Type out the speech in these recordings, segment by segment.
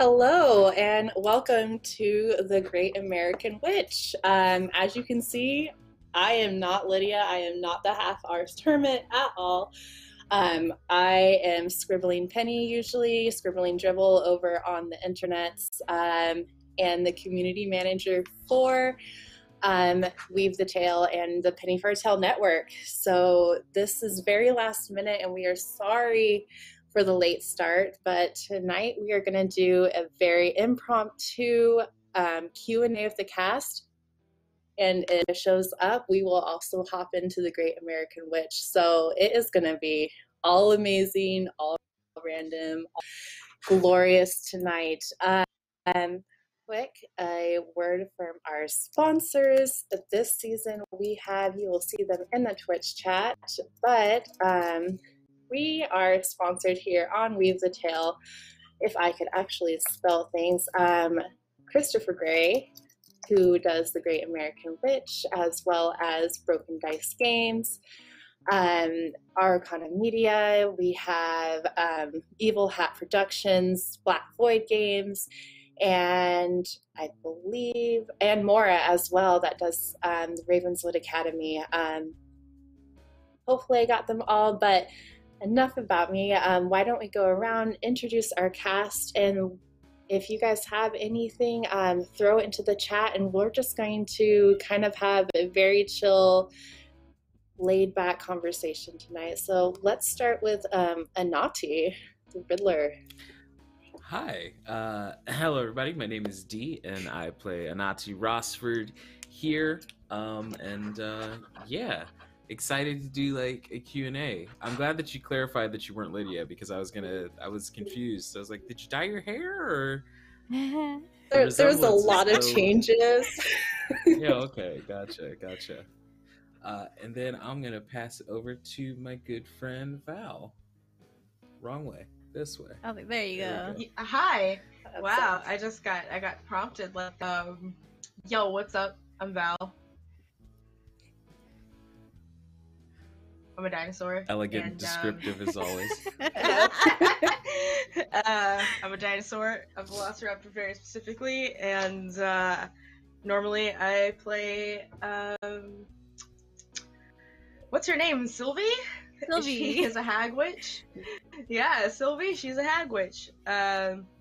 Hello and welcome to The Great American Witch. As you can see, I am not Lydia. I am not the half-arsed hermit at all. I am scribbling Penny usually, scribbling dribble over on the internet, and the community manager for Weave the Tale and the Penny for a Tale network. So this is very last minute and we are sorry for the late start, but tonight we are gonna do a very impromptu Q&A of the cast, and if it shows up, we will also hop into The Great American Witch. So it is gonna be all amazing, all random, all glorious tonight. Quick, a word from our sponsors. This season we have, you will see them in the Twitch chat, but we are sponsored here on Weave the Tale, if I could actually spell things, Christopher Gray, who does The Great American Witch, as well as Broken Dice Games, Araucana Media, we have Evil Hat Productions, Black Void Games, and I believe, and Mora as well, that does the Ravenswood Academy. Hopefully I got them all, but enough about me. Why don't we go around, introduce our cast, and if you guys have anything, throw it into the chat, and we're just going to kind of have a very chill, laid-back conversation tonight. So let's start with Anati, the Riddler. Hi. Hello, everybody. My name is Dee, and I play Anati Rossford here, yeah. Excited to do like a Q&A. I'm glad that you clarified that you weren't Lydia, because I was confused. I was like, did you dye your hair? Or there was a lot of changes. Yeah, okay, gotcha. And then I'm gonna pass it over to my good friend Val. Wrong way, this way. Oh, there you go. Hi. Wow, I just got prompted like, yo, what's up? I'm Val. I'm a dinosaur. Elegant and descriptive as always. I'm a dinosaur, a velociraptor very specifically, and normally I play what's her name? Sylvie. She is a hag witch. Yeah, Sylvie, she's a hag witch.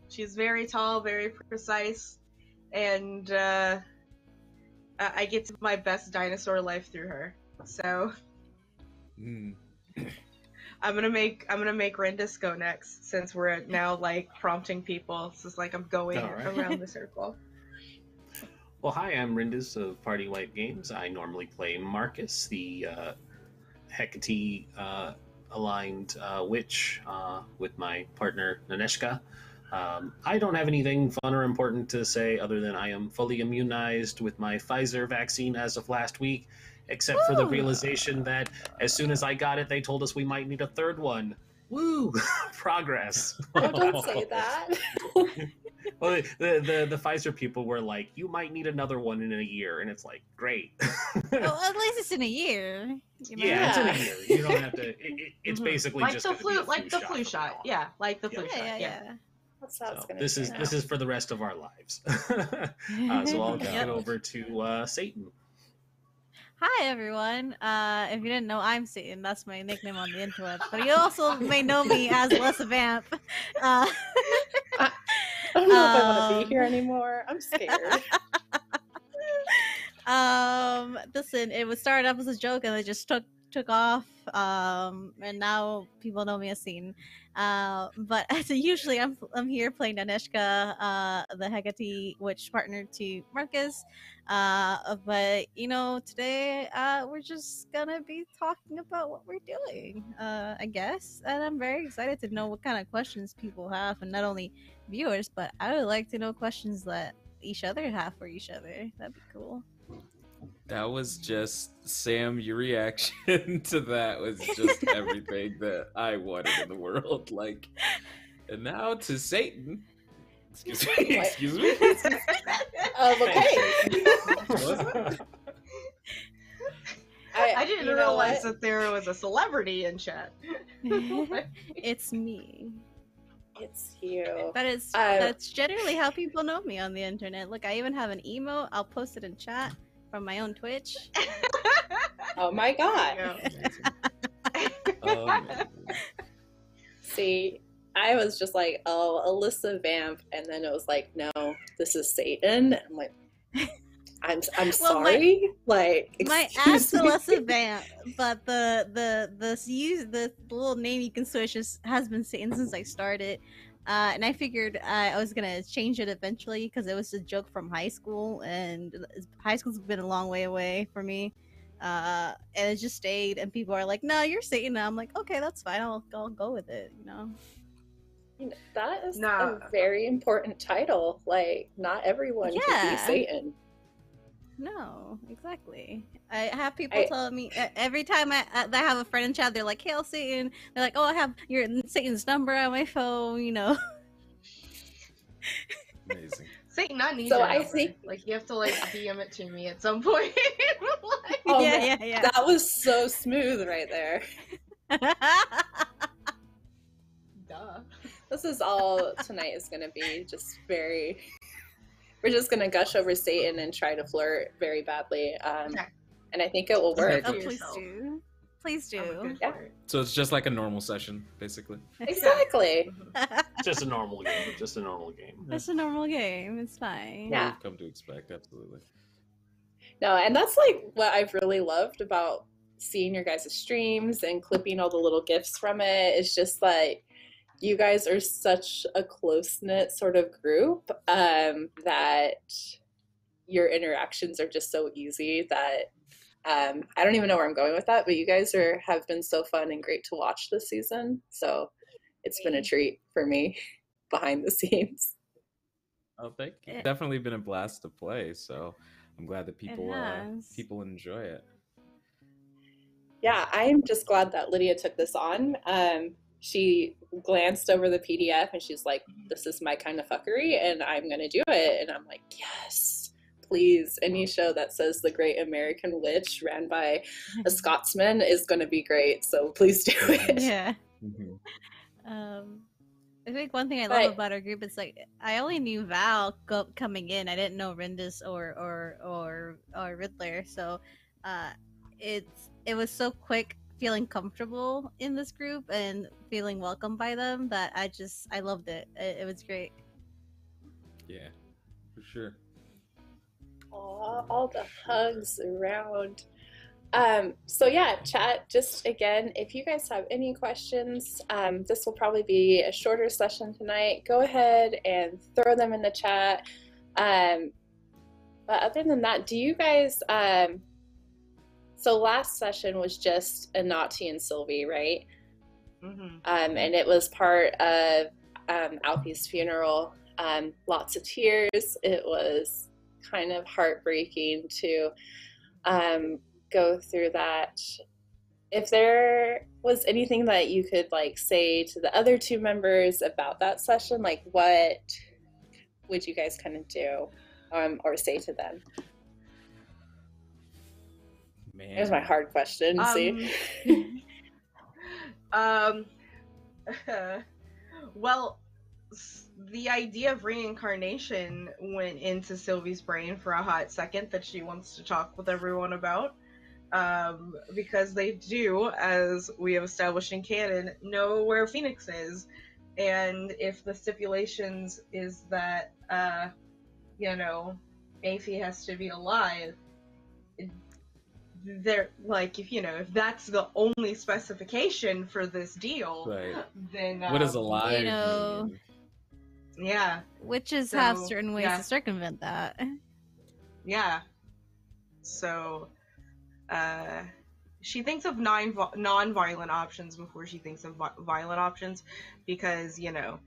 She's very tall, very precise, and I get to my best dinosaur life through her. So I'm gonna make Rindus go next, since we're now like prompting people. So it's like I'm going around the circle. Well, hi, I'm Rindus of Party Life Games. I normally play Marcus, the Hecate aligned witch, with my partner Naneshka. I don't have anything fun or important to say other than I am fully immunized with my Pfizer vaccine as of last week. Except for the realization that as soon as I got it, they told us we might need a third one. Woo! Progress. Oh, don't say that. Well, the Pfizer people were like, you might need another one in a year. And it's like, great. Well, at least it's in a year. Yeah, it's in a year. You don't have to. It's basically like just the flu, like the flu shot. Yeah, like the flu shot. Yeah. So this is for the rest of our lives. So I'll get over to Satan. Hi everyone, if you didn't know, I'm Satan. That's my nickname on the interweb, but you also may know me as Alyssa Vamp. I don't know if I want to be here anymore. I'm scared. Listen, it was started up as a joke and they just took took off, and now people know me as Scene. But so usually I'm here playing Aneshka, the Hecate witch partner to Marcus. But you know, today we're just gonna be talking about what we're doing, I guess. And I'm very excited to know what kind of questions people have, and not only viewers, but I would like to know questions that each other have for each other. That'd be cool. That was just, Sam, your reaction to that was just everything that I wanted in the world. Like, and now to Satan. Excuse me. What? Excuse me. Okay. I didn't realize that there was a celebrity in chat. It's me. It's you. But it's that's generally how people know me on the internet. Look, I even have an emote. I'll post it in chat. From my own Twitch. Oh my god. See, I was just like, oh, Alyssa Vamp, and then it was like, no, this is Satan. I'm like, I'm sorry. My, like, my ass Alyssa Vamp, but the little name you can switch has been Satan since I started. And I figured I was gonna change it eventually because it was a joke from high school, and high school's been a long way away for me. And it just stayed, and people are like, "No, you're Satan." I'm like, "Okay, that's fine. I'll go with it." You know. That is a very important title. Like, not everyone can be Satan. No, exactly. I have people telling me every time I have a friend in chat, they're like, "Hail Satan." They're like, "Oh, I have your Satan's number on my phone," you know. Amazing. Satan, I need so your number. Like, you have to like DM it to me at some point. Like, oh, yeah. That was so smooth right there. Duh. This is all tonight is gonna be just very. We're just gonna gush over Satan and try to flirt very badly, and I think it will work. Oh, please do, please do. Yeah. So it's just like a normal session, basically. Exactly. Just a normal game. Just a normal game. Just a normal game. It's fine. Yeah. We've come to expect, absolutely. No, and that's like what I've really loved about seeing your guys' streams and clipping all the little gifts from it. It's just like. You guys are such a close-knit sort of group that your interactions are just so easy that I don't even know where I'm going with that, but you guys have been so fun and great to watch this season. So it's been a treat for me behind the scenes. Oh, thank you. It's definitely been a blast to play, so I'm glad that people enjoy it. Yeah, I'm just glad that Lydia took this on. She glanced over the PDF and she's like, "This is my kind of fuckery and I'm gonna do it." And I'm like, yes, please. Any show that says The Great American Witch ran by a Scotsman is gonna be great. So please do it. Yeah. I think one thing I love about our group is like, I only knew Val coming in. I didn't know Rindus or Riddler. So it was so quick. Feeling comfortable in this group and feeling welcomed by them that I loved it. It was great. Yeah, for sure. Aww, all the hugs around. So yeah, chat, just again, if you guys have any questions, this will probably be a shorter session tonight. Go ahead and throw them in the chat. But other than that, do you guys, so last session was just Anati and Sylvie, right? Mm-hmm. And it was part of Alfie's funeral. Lots of tears. It was kind of heartbreaking to go through that. If there was anything that you could like say to the other two members about that session, like what would you guys kind of do or say to them? Man. Here's my hard question. See. Well, the idea of reincarnation went into Sylvie's brain for a hot second that she wants to talk with everyone about, because they do, as we have established in canon, know where Phoenix is, and if the stipulations is that you know, Aphie has to be alive. they're like, if you know, if that's the only specification for this deal, right, then what is a lie? You know, yeah, witches have certain ways to circumvent that. Yeah, so she thinks of non-violent options before she thinks of violent options, because you know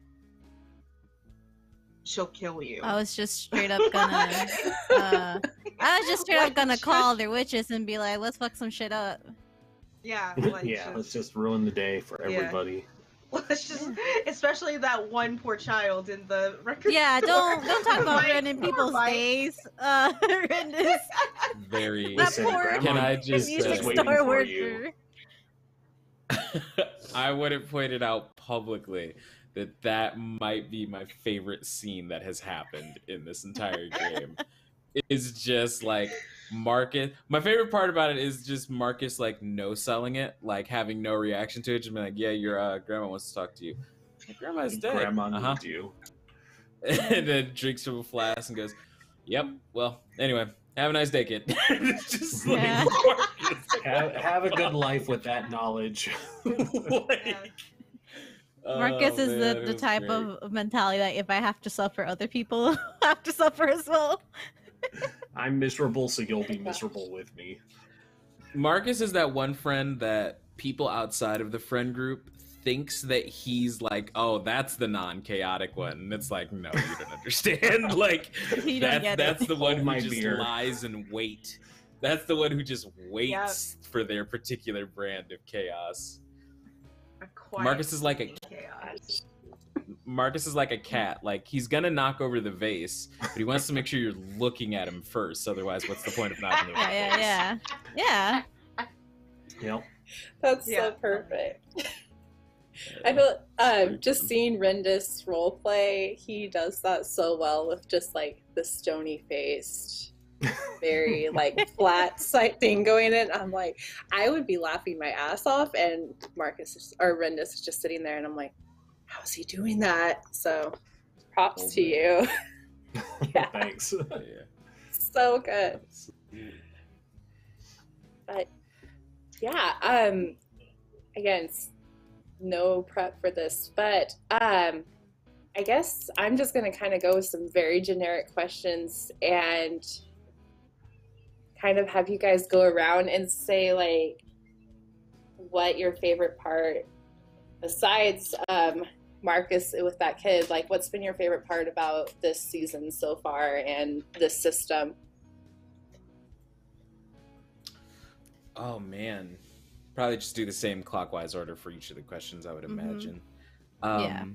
she'll kill you. I was just straight up gonna call their witches and be like, let's fuck some shit up. Yeah, like, yeah, let's just ruin the day for everybody. Let's just, especially that one poor child in the record store. Don't talk about ruining people's days. Horrendous. Very. Listen, poor, can I just store worker. I wouldn't point it out publicly that that might be my favorite scene that has happened in this entire game. Is just like Marcus. My favorite part about it is just Marcus like no selling it, like having no reaction to it, just being like, "Yeah, your grandma wants to talk to you." Like, grandma's dead. Grandma needs you. And then drinks from a flask and goes, "Yep. Well, anyway, have a nice day, kid." Just like, have a good life with that knowledge. Marcus is the type of mentality that if I have to suffer, other people have to suffer as well. I'm miserable, so you'll be miserable with me. Marcus is that one friend that people outside of the friend group thinks that he's like, oh, that's the non-chaotic one. And it's like, no, you don't understand. Like, that's the one who just lies and wait. That's the one who just waits for their particular brand of chaos. Marcus is like a chaos. Marcus is like a cat. Like, he's gonna knock over the vase, but he wants to make sure you're looking at him first. Otherwise, what's the point of knocking over the vase? Yeah. That's so perfect. I feel just seeing Rindus roleplay, he does that so well with just like the stony faced, very like flat sight thing going in. I'm like, I would be laughing my ass off, and Rindus is just sitting there, and I'm like, how's he doing that? So props to you. Thanks. So good. But yeah, again, no prep for this, but I guess I'm just gonna kind of go with some very generic questions and kind of have you guys go around and say like what your favorite part, besides Marcus with that kid, like what's been your favorite part about this season so far and this system? Oh man, probably just do the same clockwise order for each of the questions, I would imagine. But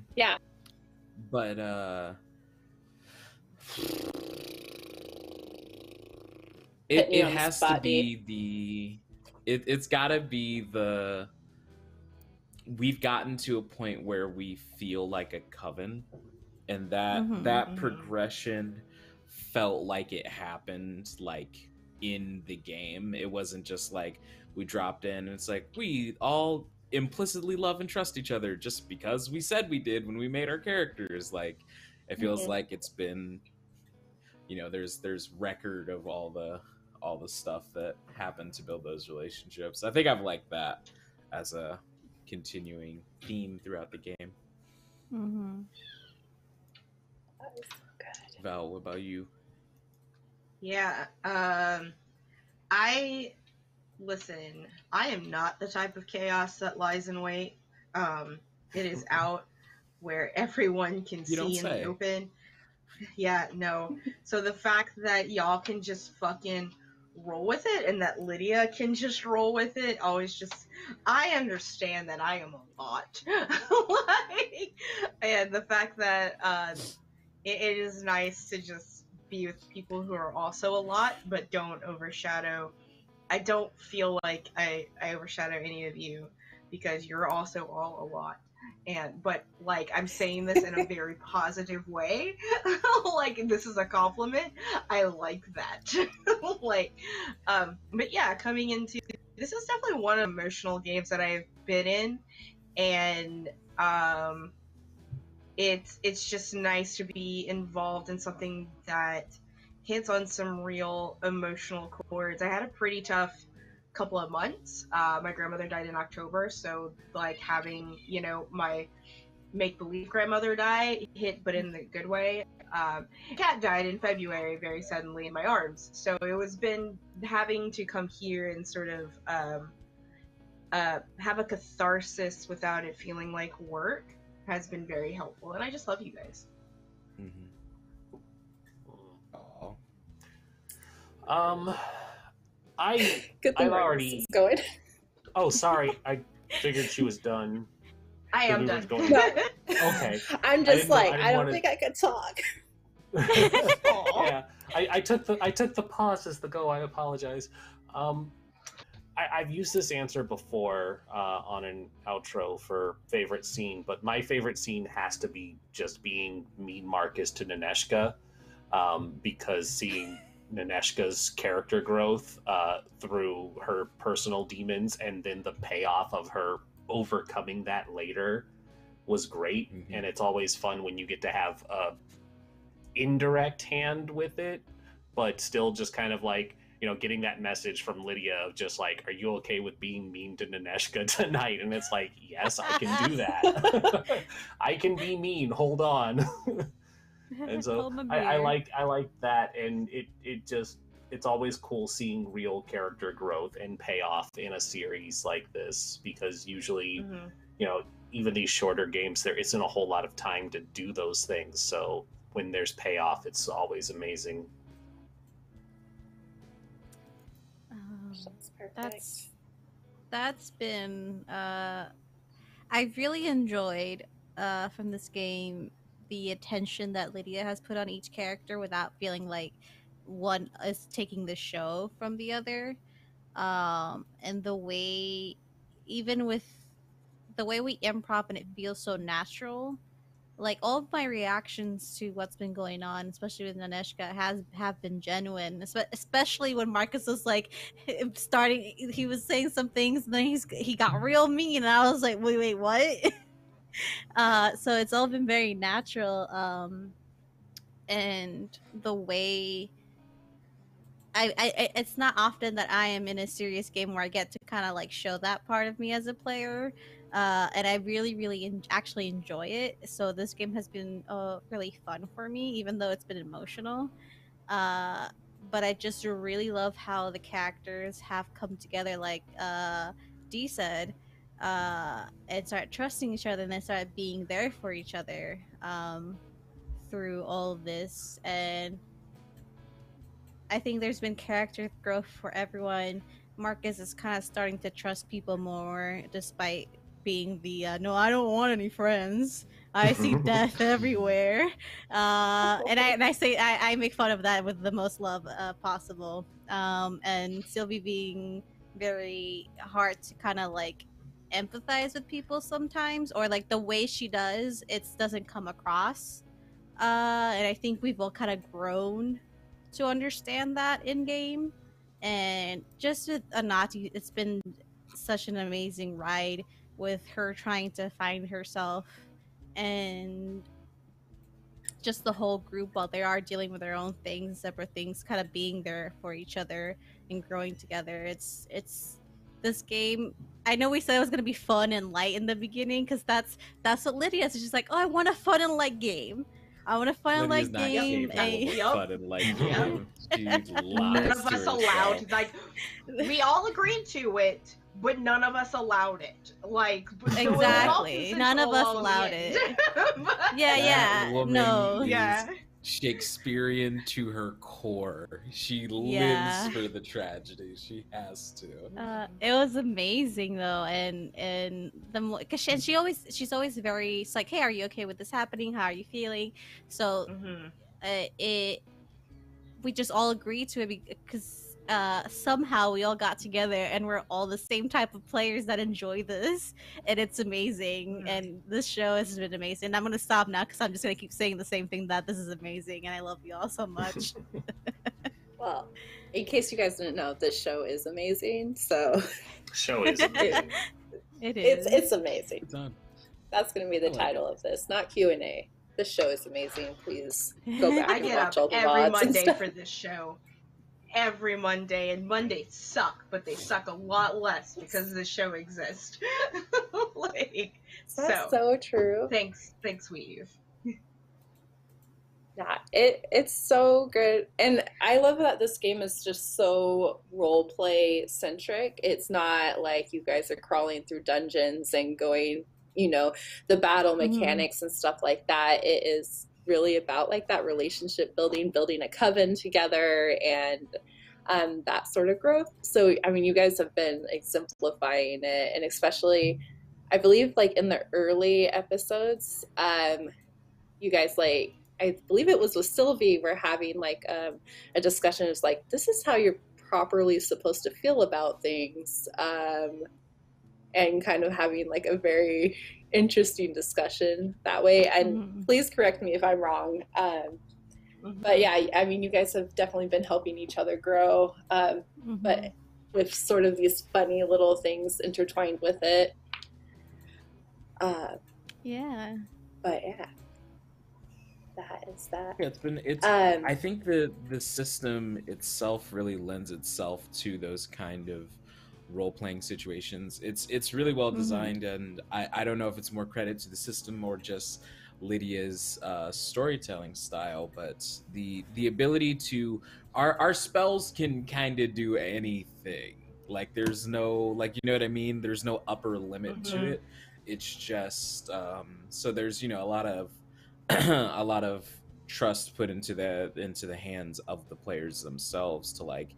it has to be it's gotta be the, we've gotten to a point where we feel like a coven, and that progression felt like it happened like in the game. It wasn't just like we dropped in and it's like we all implicitly love and trust each other just because we said we did when we made our characters. Like it feels like it's been, you know, there's record of all the stuff that happened to build those relationships. I think I've liked that as a continuing theme throughout the game. That was so good. Val, what about you? Yeah, I am not the type of chaos that lies in wait. It is out where everyone can see in the open. Yeah, no. So the fact that y'all can just fucking roll with it, and that Lydia can just roll with it, I understand that I am a lot. And the fact that it is nice to just be with people who are also a lot, but don't overshadow. I don't feel like I overshadow any of you, because you're also all a lot. But like, I'm saying this in a very positive way. Like, this is a compliment. I like that. Like, but yeah, coming into this is definitely one of the emotional games that I've been in, and it's just nice to be involved in something that hits on some real emotional chords. I had a pretty tough couple of months. My grandmother died in October, so like having, you know, my make-believe grandmother die hit, but in the good way. Cat died in February very suddenly in my arms, so it was been having to come here and sort of have a catharsis without it feeling like work has been very helpful, and I just love you guys. Mm-hmm. Aww. I'm already going. Oh, sorry. I figured she was done. I am done. No. Okay. I'm just I don't think I could talk. Yeah, I took the pause as the go. I apologize. I've used this answer before on an outro for favorite scene, but my favorite scene has to be just being Mean Marcus to Nineshka, because seeing Nineshka's character growth through her personal demons and then the payoff of her overcoming that later was great. Mm-hmm. And it's always fun when you get to have a indirect hand with it, but still just kind of like, you know, getting that message from Lydia of just like, are you okay with being mean to Nineshka tonight? And it's like, yes, I can do that. I can be mean, hold on. And so I like that, and it's always cool seeing real character growth and payoff in a series like this, because usually, mm-hmm. you know, even these shorter games, there isn't a whole lot of time to do those things. So when there's payoff, it's always amazing. That's perfect. That's been, I've really enjoyed from this game the attention that Lydia has put on each character without feeling like one is taking the show from the other, and the way, even with the way we improv, and it feels so natural. Like all of my reactions to what's been going on, especially with Nineshka, have been genuine. Especially when Marcus was like starting, he was saying some things, and then he got real mean, and I was like, wait, what? So it's all been very natural, and the way. It's not often that I am in a serious game where I get to kind of like show that part of me as a player, and I really, really actually enjoy it. So this game has been really fun for me, even though it's been emotional. But I just really love how the characters have come together, like Dee said, and start trusting each other, and they start being there for each other through all of this. And I think there's been character growth for everyone. Marcus is kind of starting to trust people more, despite being the no, I don't want any friends. I see death everywhere, and I make fun of that with the most love possible. And Sylvie being very hard to kind of like empathize with people sometimes, or like the way she does, it doesn't come across. And I think we've all kind of grown to understand that in game. And just with Anati, it's been such an amazing ride with her trying to find herself, and just the whole group, while they are dealing with their own things, separate things, kind of being there for each other and growing together. It's this game. I know we said it was gonna be fun and light in the beginning, because that's what Lydia is. She's like, oh, I want a fun and light game. I want to find like game. None of us allowed. Like, we all agreed to it, but none of us allowed it. Like, exactly, none of us allowed it. Yeah. Shakespearean to her core. She lives for the tragedy. She has to. It was amazing though, and she's always very. It's like, hey, are you okay with this happening? How are you feeling? So, we just all agreed to it, because somehow we all got together, and we're all the same type of players that enjoy this, and it's amazing. And this show has been amazing. And I'm gonna stop now, because I'm just gonna keep saying the same thing, that this is amazing and I love you all so much. Well, in case you guys didn't know, this show is amazing. So show is amazing. It's amazing. It's on. That's gonna be the title of this, not Q&A. This show is amazing. Please go back and watch all the VODs. I get up every Monday for this show. every Monday, and Mondays suck, but they suck a lot less because the show exists. That's so true. Thanks, Weave. Yeah, it's so good. And I love that this game is just so role-play centric. It's not like you guys are crawling through dungeons and going, you know, the battle mechanics and stuff like that. It is really about like that relationship building a coven together and that sort of growth. So, I mean, you guys have been exemplifying it, and especially, I believe, like in the early episodes, you guys, like, I believe it was with Sylvie, we're having like a discussion. It's like, this is how you're properly supposed to feel about things, and kind of having like a very interesting discussion that way. And please correct me if I'm wrong. But yeah, I mean, you guys have definitely been helping each other grow, but with sort of these funny little things intertwined with it. Yeah. But yeah. Yeah, it's I think the system itself really lends itself to those kind of role-playing situations. It's really well designed, and I don't know if it's more credit to the system or just Lydia's storytelling style, but the ability to our spells can kind of do anything. Like, there's no, like, you know what I mean, there's no upper limit to it. It's just so there's, you know, a lot of trust put into the hands of the players themselves to like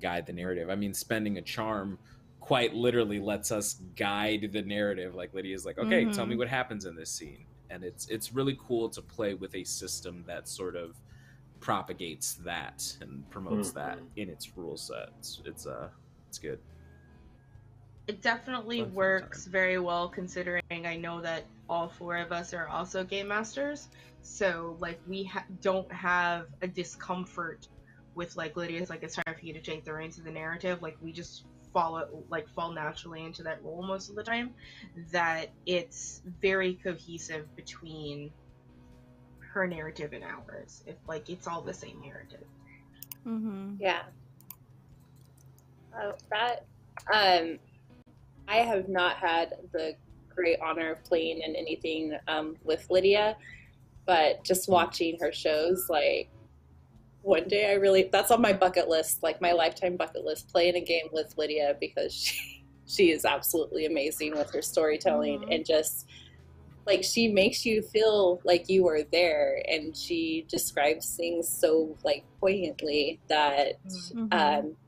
guide the narrative. I mean, spending a charm quite literally lets us guide the narrative. Like, Lydia's like, okay, tell me what happens in this scene. And it's really cool to play with a system that sort of propagates that and promotes that in its rule set. It's good. It definitely works very well, considering I know that all four of us are also game masters. So like, we don't have a discomfort with like, Lydia's like, it's time for you to take the reins of the narrative. Like, we just fall naturally into that role most of the time, that it's very cohesive between her narrative and ours. If like, it's all the same narrative. Yeah. I have not had the great honor of playing in anything with Lydia, but just watching her shows, like, one day that's on my bucket list, like my lifetime bucket list, playing a game with Lydia, because she is absolutely amazing with her storytelling and just like, she makes you feel like you are there, and she describes things so like poignantly that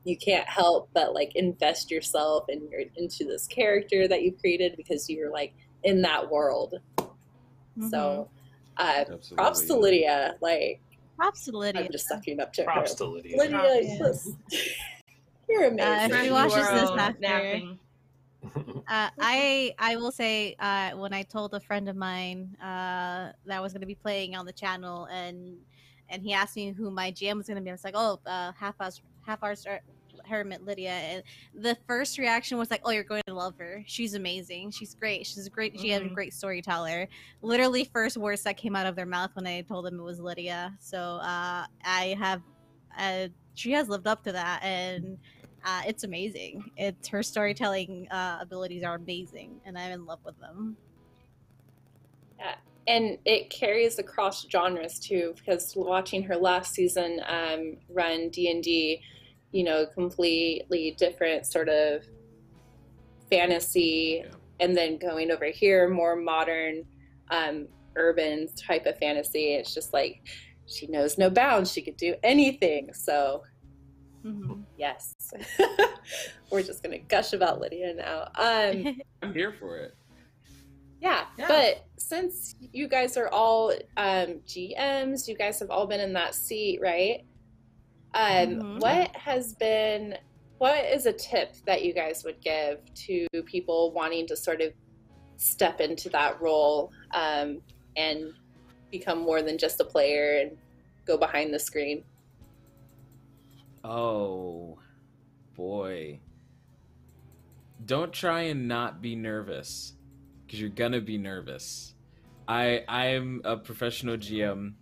you can't help but like invest yourself and you're into this character that you've created because you're like in that world. So props to Lydia. Like, props to Lydia. I'm just sucking up to props her. To Lydia. Lydia, you're amazing. She watches this after. I will say, when I told a friend of mine that I was going to be playing on the channel, and he asked me who my GM was going to be, I was like, oh, half hours Hermit Lydia. And the first reaction was like, oh, you're going to love her. She's amazing. She's great. She's a great GM, a great storyteller. Literally, first words that came out of their mouth when I told them it was Lydia. So she has lived up to that, and. It's amazing. Her storytelling abilities are amazing, and I'm in love with them. Yeah, and it carries across genres too, because watching her last season run D&D, you know, completely different sort of fantasy, and then going over here, more modern, urban type of fantasy. It's just like, she knows no bounds. She could do anything, so... Yes. We're just gonna gush about Lydia now. I'm here for it. Yeah, but since you guys are all GMs, you guys have all been in that seat, right? What is a tip that you guys would give to people wanting to sort of step into that role and become more than just a player and go behind the screen? Oh boy, don't try and not be nervous, because you're gonna be nervous. I'm a professional GM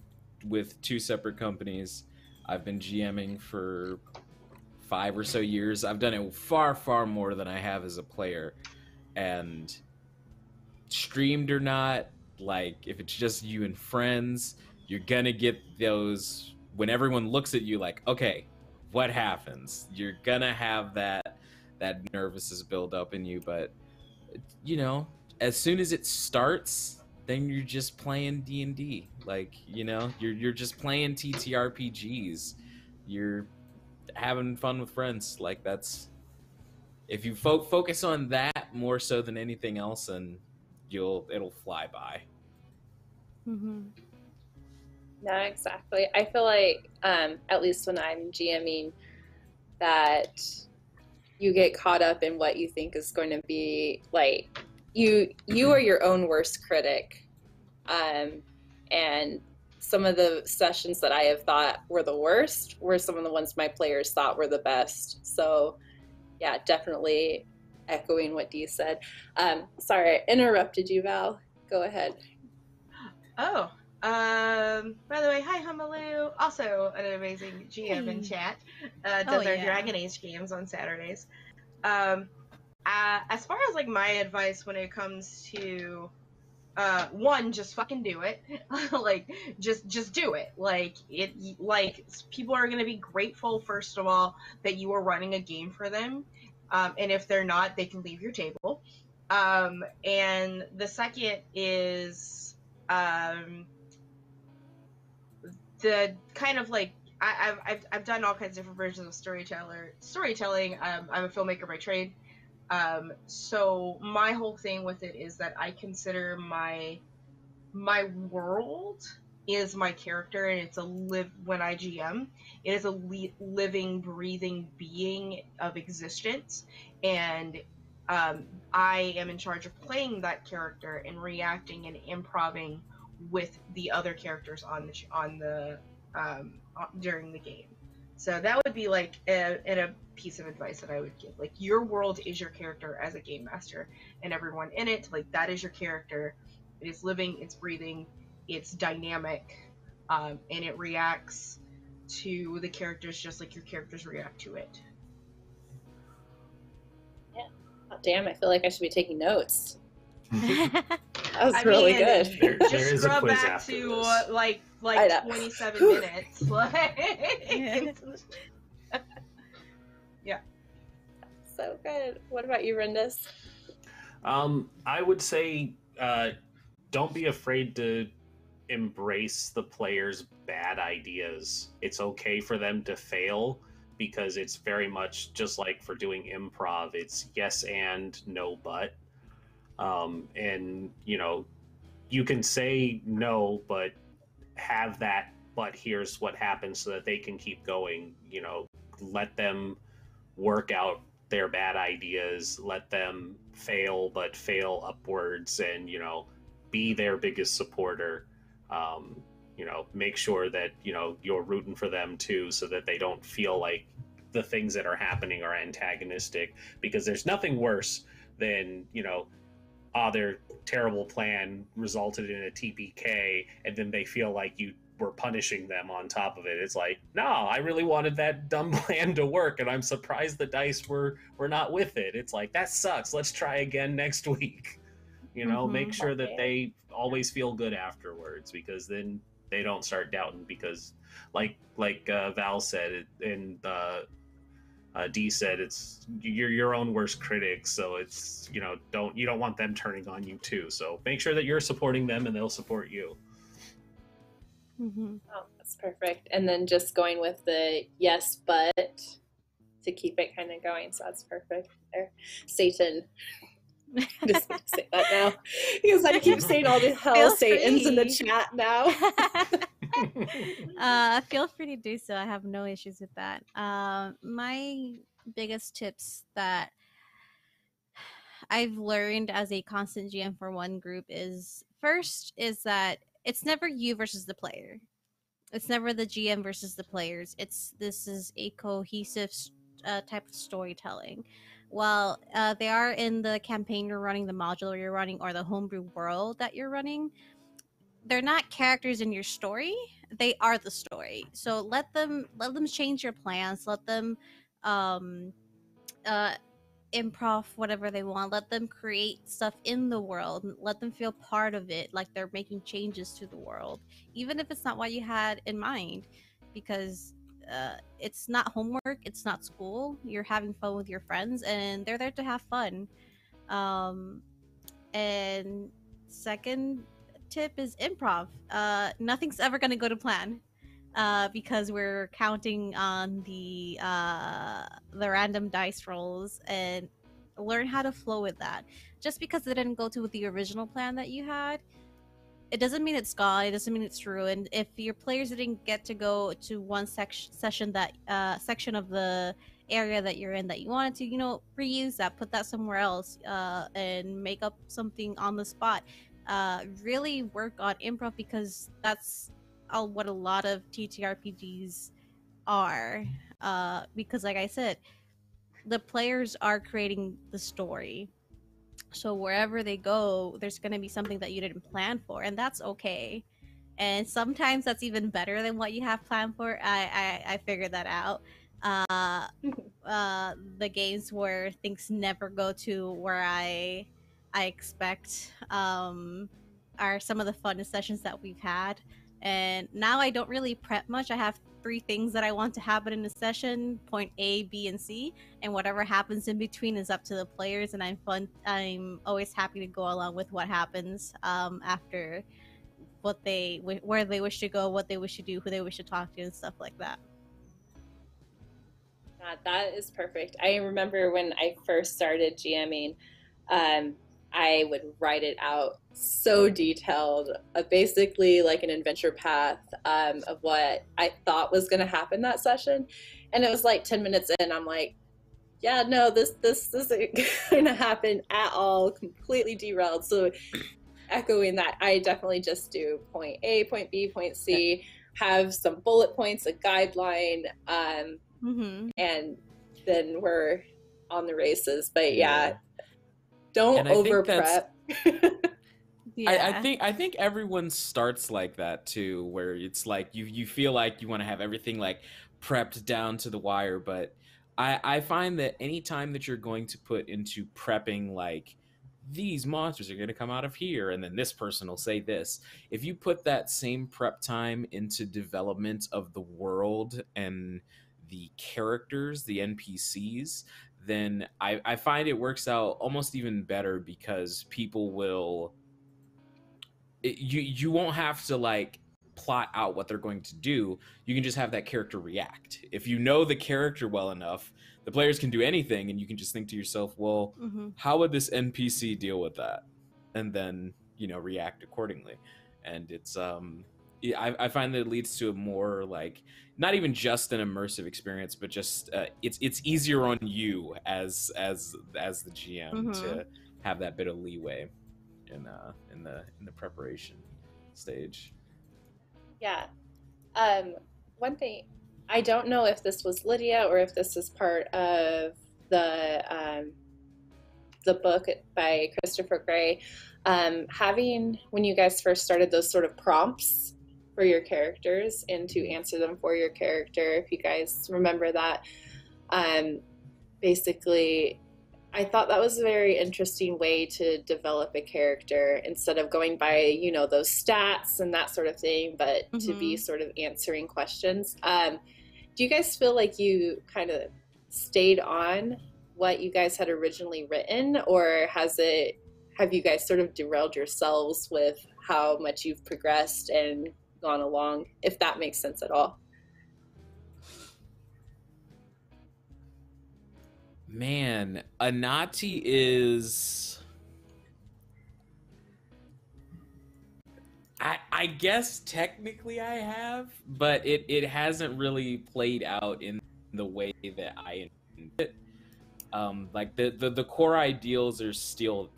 with 2 separate companies. I've been GMing for 5 or so years. I've done it far, far more than I have as a player. And streamed or not, like, if it's just you and friends, you're gonna get those, when everyone looks at you like, okay, what happens? You're gonna have that nervousness build up in you, but, you know, as soon as it starts, then you're just playing D&D. Like, you know, you're just playing TTRPGs. You're having fun with friends. Like, that's, if you focus on that more so than anything else, and it'll fly by. Mm-hmm. No, exactly. I feel like, at least when I'm GMing, that you get caught up in what you think is going to be, like, you are your own worst critic. And some of the sessions that I have thought were the worst were some of the ones my players thought were the best. So, yeah, definitely echoing what Dee said. Sorry, I interrupted you, Val. Go ahead. Oh. By the way, hi Humaloo, also an amazing GM in chat, does our Dragon Age games on Saturdays. As far as like my advice when it comes to, one, just fucking do it. Like, just do it. Like, people are gonna be grateful, first of all, that you are running a game for them, and if they're not, they can leave your table. And the second is, the kind of like, I've done all kinds of different versions of storytelling. I'm a filmmaker by trade, so my whole thing with it is that I consider my world is my character, and it's when I GM, it is a living, breathing being of existence, and I am in charge of playing that character and reacting and improvising with the other characters during the game. So that would be like a piece of advice that I would give. Like, your world is your character as a game master, and everyone in it, like, that is your character. It is living, it's breathing, it's dynamic, and it reacts to the characters just like your characters react to it. Yeah. Oh, damn, I feel like I should be taking notes. That was really good. Just scroll back to like 27 minutes. Yeah. So good. What about you, Rindus? I would say don't be afraid to embrace the players' bad ideas. It's okay for them to fail, because it's very much just like for doing improv. It's yes and, no but. And, you know, you can say no, but have that, but here's what happens, so that they can keep going. You know, let them work out their bad ideas, let them fail, but fail upwards, and, you know, be their biggest supporter. You know, make sure that, you know, you're rooting for them too, so that they don't feel like the things that are happening are antagonistic, because there's nothing worse than, you know, their terrible plan resulted in a TPK, and then they feel like you were punishing them on top of it. It's like, no, I really wanted that dumb plan to work, and I'm surprised the dice were not with it. It's like, that sucks. Let's try again next week. You know, make sure that they always feel good afterwards, because then they don't start doubting. Because like Val said, and Dee said, it's you're your own worst critic, so it's, you know, you don't want them turning on you too. So make sure that you're supporting them, and they'll support you. Mm-hmm. Oh, that's perfect. And then just going with the yes, but to keep it kind of going. So that's perfect there. Satan. I'm just gonna say that now, because I keep saying all the hell Satans in the chat now. Feel free to do so. I have no issues with that. My biggest tips that I've learned as a constant GM for one group is, first is that it's never you versus the player. It's never the GM versus the players. This is a cohesive type of storytelling. While they are in the campaign you're running, the module you're running, or the homebrew world that you're running, they're not characters in your story. They are the story. So let them change your plans. Let them improv whatever they want. Let them create stuff in the world. Let them feel part of it, like they're making changes to the world, even if it's not what you had in mind, because it's not homework, it's not school. You're having fun with your friends and they're there to have fun. And second tip is improv. Nothing's ever going to go to plan because we're counting on the random dice rolls, and learn how to flow with that. Just because it didn't go to the original plan that you had, it doesn't mean it's gone. It doesn't mean it's ruined. If your players didn't get to go to one session that section of the area that you're in that you wanted to, you know, reuse that, put that somewhere else, and make up something on the spot. Really work on improv, because that's what a lot of TTRPGs are. Because, like I said, the players are creating the story. So wherever they go, there's going to be something that you didn't plan for, and that's okay. And sometimes that's even better than what you have planned for. I figured that out. The games where things never go to where I expect are some of the funnest sessions that we've had. And now I don't really prep much. I have 3 things that I want to happen in a session, point A, B, and C, and whatever happens in between is up to the players, and I'm always happy to go along with what happens after, what they where they wish to go, what they wish to do, who they wish to talk to, and stuff like that. God, that is perfect. I remember when I first started GMing, I would write it out so detailed, basically like an adventure path of what I thought was going to happen that session. And it was like 10 minutes in, I'm like, yeah, no, this isn't going to happen at all, completely derailed. So echoing that, I definitely just do point A, point B, point C, have some bullet points, a guideline, and then we're on the races. But yeah. Don't over prep. Yeah. I think everyone starts like that too, where it's like you feel like you want to have everything like prepped down to the wire. But I find that any time that you're going to put into prepping, like these monsters are going to come out of here, and then this person will say this. If you put that same prep time into development of the world and the characters, the NPCs, then I find it works out almost even better, because people will, you won't have to like plot out what they're going to do. You can just have that character react. If you know the character well enough, the players can do anything, and you can just think to yourself, well, how would this NPC deal with that? And then, you know, react accordingly. And it's, I find that it leads to a more like, not even just an immersive experience, but just it's easier on you as the GM to have that bit of leeway in the preparation stage. Yeah, one thing, I don't know if this was Lydia or if this is part of the book by Christopher Gray. Having, when you guys first started, those sort of prompts for your characters and to answer them for your character, if you guys remember that. Basically, I thought that was a very interesting way to develop a character, instead of going by, you know, those stats and that sort of thing, but to be sort of answering questions. Do you guys feel like you kind of stayed on what you guys had originally written, or have you guys sort of derailed yourselves with how much you've progressed and gone along, if that makes sense at all? Man, Anati is, I guess technically I have, but it hasn't really played out in the way that I intended. Like the core ideals are still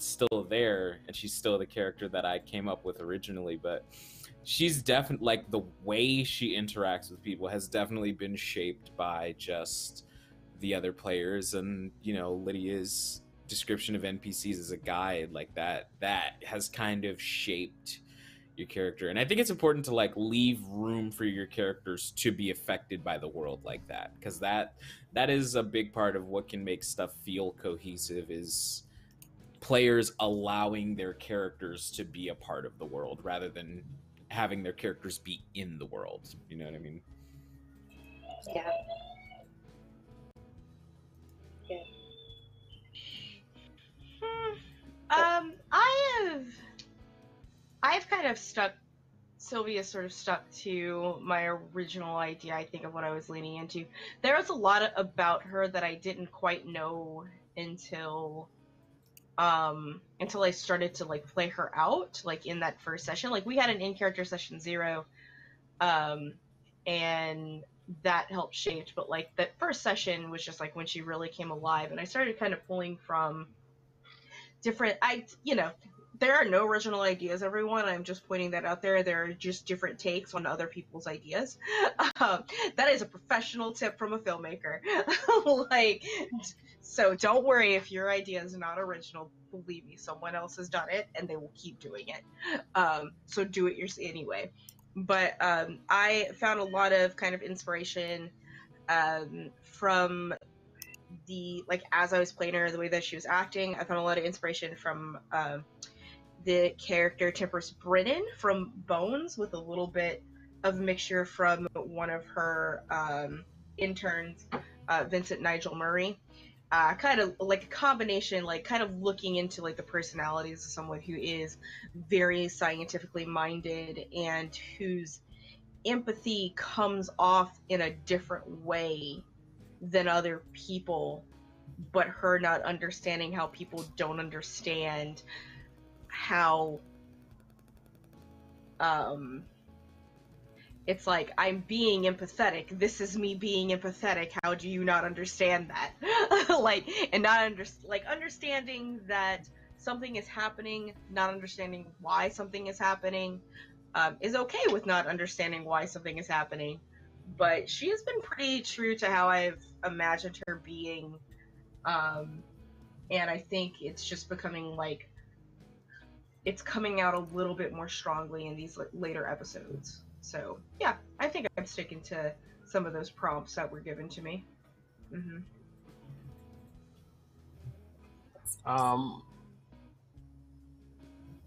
there, and she's still the character that I came up with originally, but she's definitely, like, the way she interacts with people has definitely been shaped by just the other players, and, you know, Lydia's description of NPCs as a guide, like that has kind of shaped your character. And I think it's important to like leave room for your characters to be affected by the world like that, because that is a big part of what can make stuff feel cohesive, is players allowing their characters to be a part of the world rather than having their characters be in the world. You know what I mean? Yeah. Yeah. I've kind of stuck, Sylvia sort of stuck to my original idea, I think, of what I was leaning into. There was a lot about her that I didn't quite know until I started to like play her out, like in that first session. Like we had an in-character session 0, and that helped shape, but like that first session was just like when she really came alive, and I started kind of pulling from different, you know, there are no original ideas, everyone. I'm just pointing that out there. There are just different takes on other people's ideas. That is a professional tip from a filmmaker. Like, so don't worry if your idea is not original. Believe me, someone else has done it and they will keep doing it. So do it yours anyway. But I found a lot of kind of inspiration from the, like, as I was playing her, the way that she was acting, I found a lot of inspiration from the character Temperance Brennan from Bones, with a little bit of mixture from one of her interns, Vincent Nigel Murray. Kind of like a combination, like kind of looking into like the personalities of someone who is very scientifically minded and whose empathy comes off in a different way than other people, but her not understanding how people don't understand how it's like, I'm being empathetic, this is me being empathetic, how do you not understand that? Like, and not understanding that something is happening, not understanding why something is happening, is okay with not understanding why something is happening. But she has been pretty true to how I've imagined her being, and I think it's just becoming like, it's coming out a little bit more strongly in these later episodes. So yeah, I think I'm sticking to some of those prompts that were given to me.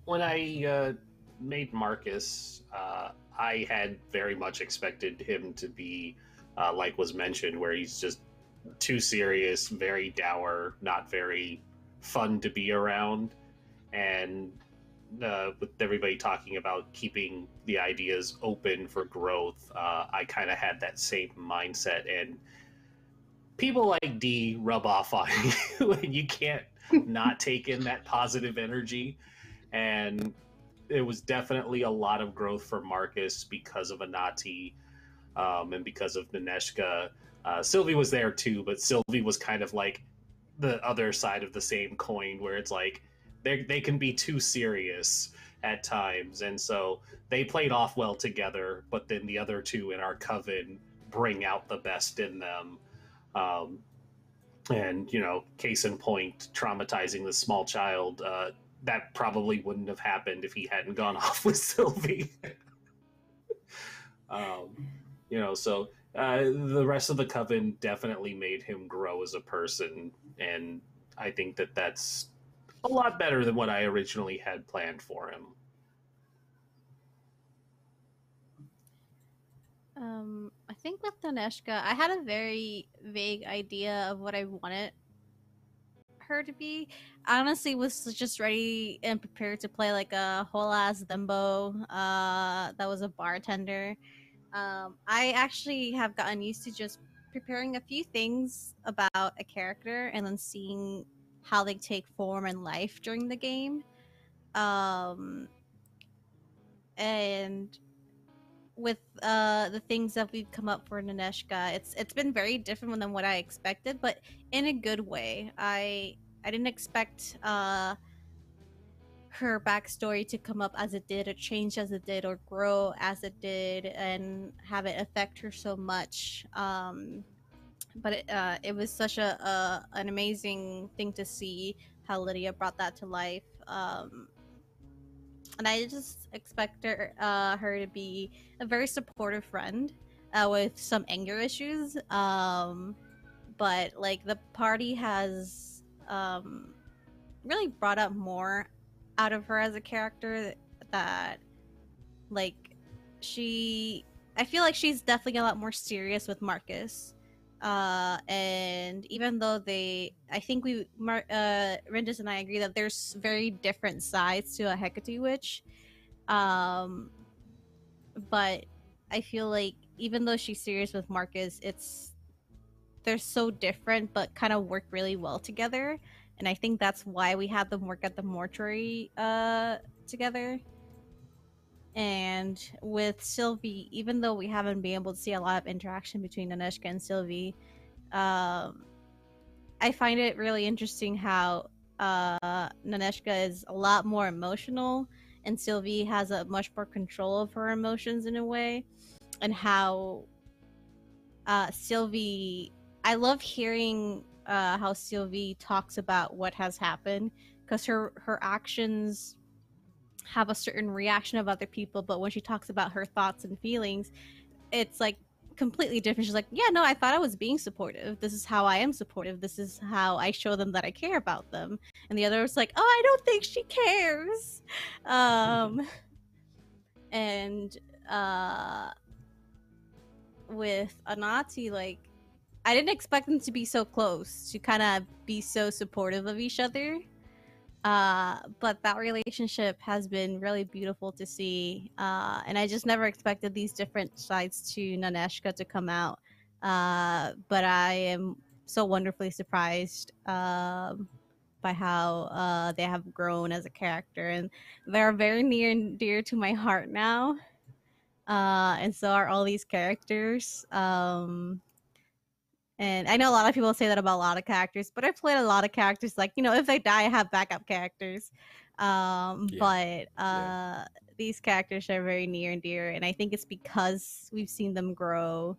When I made Marcus, I had very much expected him to be, like was mentioned, where he's just too serious, very dour, not very fun to be around. And with everybody talking about keeping the ideas open for growth, I kind of had that same mindset. And people like Dee rub off on you, and you can't not take in that positive energy. And it was definitely a lot of growth for Marcus because of Anati, and because of Nineshka. Sylvie was there too, but Sylvie was kind of like the other side of the same coin, where it's like they can be too serious at times. And so they played off well together, but then the other two in our coven bring out the best in them. And, you know, case in point, traumatizing the small child, that probably wouldn't have happened if he hadn't gone off with Sylvie. You know, so the rest of the coven definitely made him grow as a person. And I think that that's a lot better than what I originally had planned for him. I think with Dineshka, I had a very vague idea of what I wanted her to be. I honestly was just ready and prepared to play like a whole ass thimbo that was a bartender. I actually have gotten used to just preparing a few things about a character and then seeing how they take form in life during the game. And with the things that we've come up for Nineshka, it's been very different than what I expected, but in a good way. I didn't expect her backstory to come up as it did, or change as it did, or grow as it did, and have it affect her so much. But it was such an amazing thing to see how Lydia brought that to life. and I just expect her to be a very supportive friend with some anger issues. But like the party has really brought up more out of her as a character that like she, I feel like she's definitely a lot more serious with Marcus. And even though they, I think we, Rindus and I agree that there's very different sides to a Hecate witch. But I feel like even though she's serious with Marcus, it's, they're so different, but kind of work really well together. And I think that's why we had them work at the mortuary together. And with Sylvie, even though we haven't been able to see a lot of interaction between Aneshka and Sylvie, I find it really interesting how Aneshka is a lot more emotional and Sylvie has a much more control of her emotions in a way, and how Sylvie, I love hearing how Sylvie talks about what has happened, because her actions have a certain reaction of other people, but when she talks about her thoughts and feelings, it's like completely different. She's like, yeah, no, I thought I was being supportive. This is how I am supportive. This is how I show them that I care about them. And the other was like, oh, I don't think she cares. And with Anati, like, I didn't expect them to be so close, to kind of be so supportive of each other. But that relationship has been really beautiful to see, and I just never expected these different sides to Aneshka to come out, but I am so wonderfully surprised by how they have grown as a character, and they're very near and dear to my heart now, and so are all these characters. And I know a lot of people say that about a lot of characters, but I've played a lot of characters. Like, you know, if they die, I have backup characters. These characters are very near and dear. And I think it's because we've seen them grow.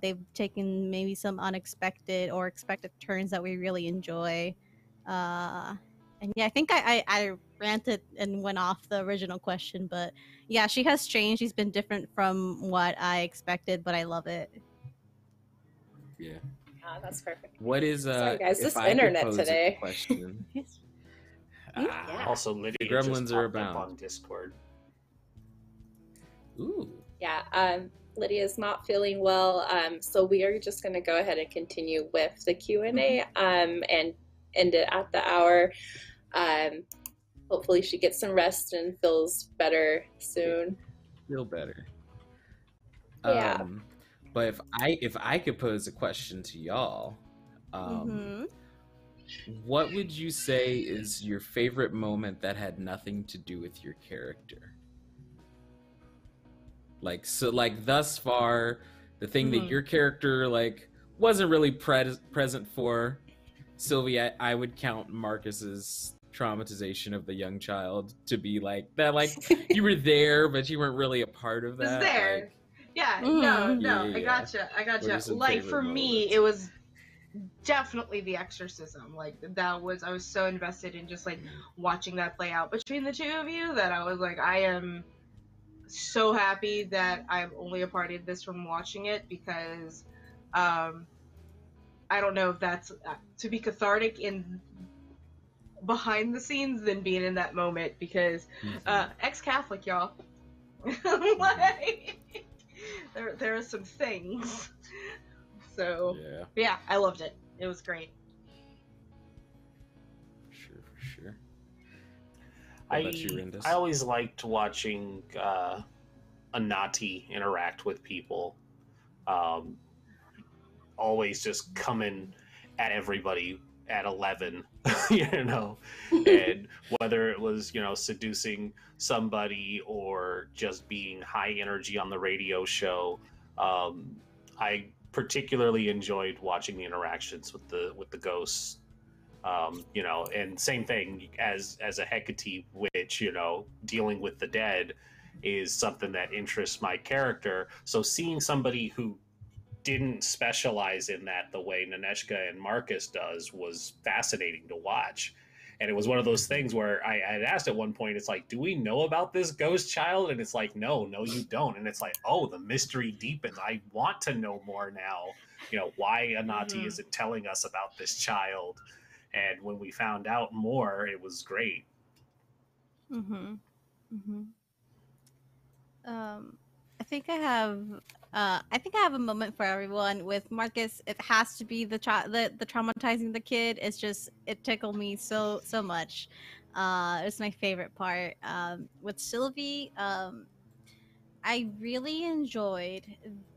They've taken maybe some unexpected or expected turns that we really enjoy. And yeah, I think I ranted and went off the original question. But yeah, she has changed. She's been different from what I expected, but I love it. Yeah. Ah, that's perfect. What is sorry, guys, this internet today? Question. Yeah. Also, Lydia, the gremlins just are about on Discord. Ooh. Yeah. Lydia's not feeling well. So we are just going to go ahead and continue with the Q&A. And end it at the hour. Hopefully, she gets some rest and feels better soon. Feel better. Yeah. But if I could pose a question to y'all, what would you say is your favorite moment that had nothing to do with your character? Like, so like thus far, the thing that your character like wasn't really present for. Sylvie, I would count Marcus's traumatization of the young child to be like that. Like you were there, but you weren't really a part of that. Like, yeah, no, I gotcha. Like, for me, it was definitely the exorcism. Like, that was, I was so invested in just, like, watching that play out between the two of you that I was like, I am so happy that I'm only a part of this from watching it, because I don't know if that's, to be cathartic in behind the scenes than being in that moment, because ex-Catholic, y'all. Like... There are some things, so yeah, I loved it. It was great. For sure. What about you, Rindus? I always liked watching Anati interact with people. Always just coming at everybody at 11, you know, and whether it was, you know, seducing somebody or just being high energy on the radio show, I particularly enjoyed watching the interactions with the ghosts, you know, and same thing as a Hecate witch, you know, dealing with the dead is something that interests my character. So seeing somebody who didn't specialize in that the way Aneshka and Marcus does was fascinating to watch, And it was one of those things where I had asked at one point, it's like, do we know about this ghost child? And it's like, no, you don't. And it's like, oh, the mystery deepens. I want to know more now. You know, why Anati isn't telling us about this child? And when we found out more, it was great. I think I have a moment for everyone with Marcus. It has to be the traumatizing the kid. It's just, it tickled me so much. It's my favorite part. With Sylvie, I really enjoyed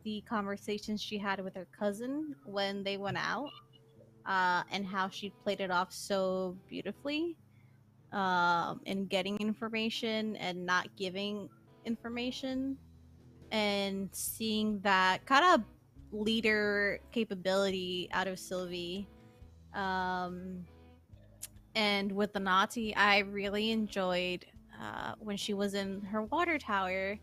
the conversations she had with her cousin when they went out, and how she played it off so beautifully, in getting information and not giving information, and seeing that kind of leader capability out of Sylvie. And with Anati, I really enjoyed when she was in her water tower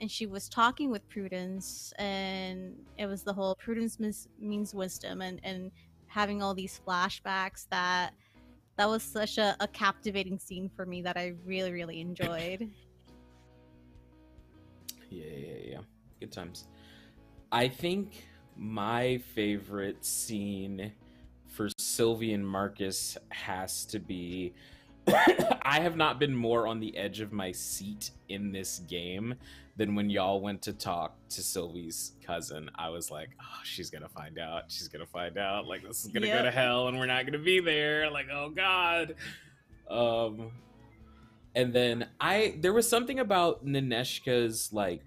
and she was talking with Prudence, and it was the whole Prudence means wisdom, and having all these flashbacks. That was such a captivating scene for me that I really, really enjoyed. Yeah. Good times. I think my favorite scene for Sylvie and Marcus has to be... I have not been more on the edge of my seat in this game than when y'all went to talk to Sylvie's cousin. I was like, oh, she's going to find out. She's going to find out. Like, this is going to go to hell, and we're not going to be there. Like, oh, God. And then there was something about Nineshka's, like,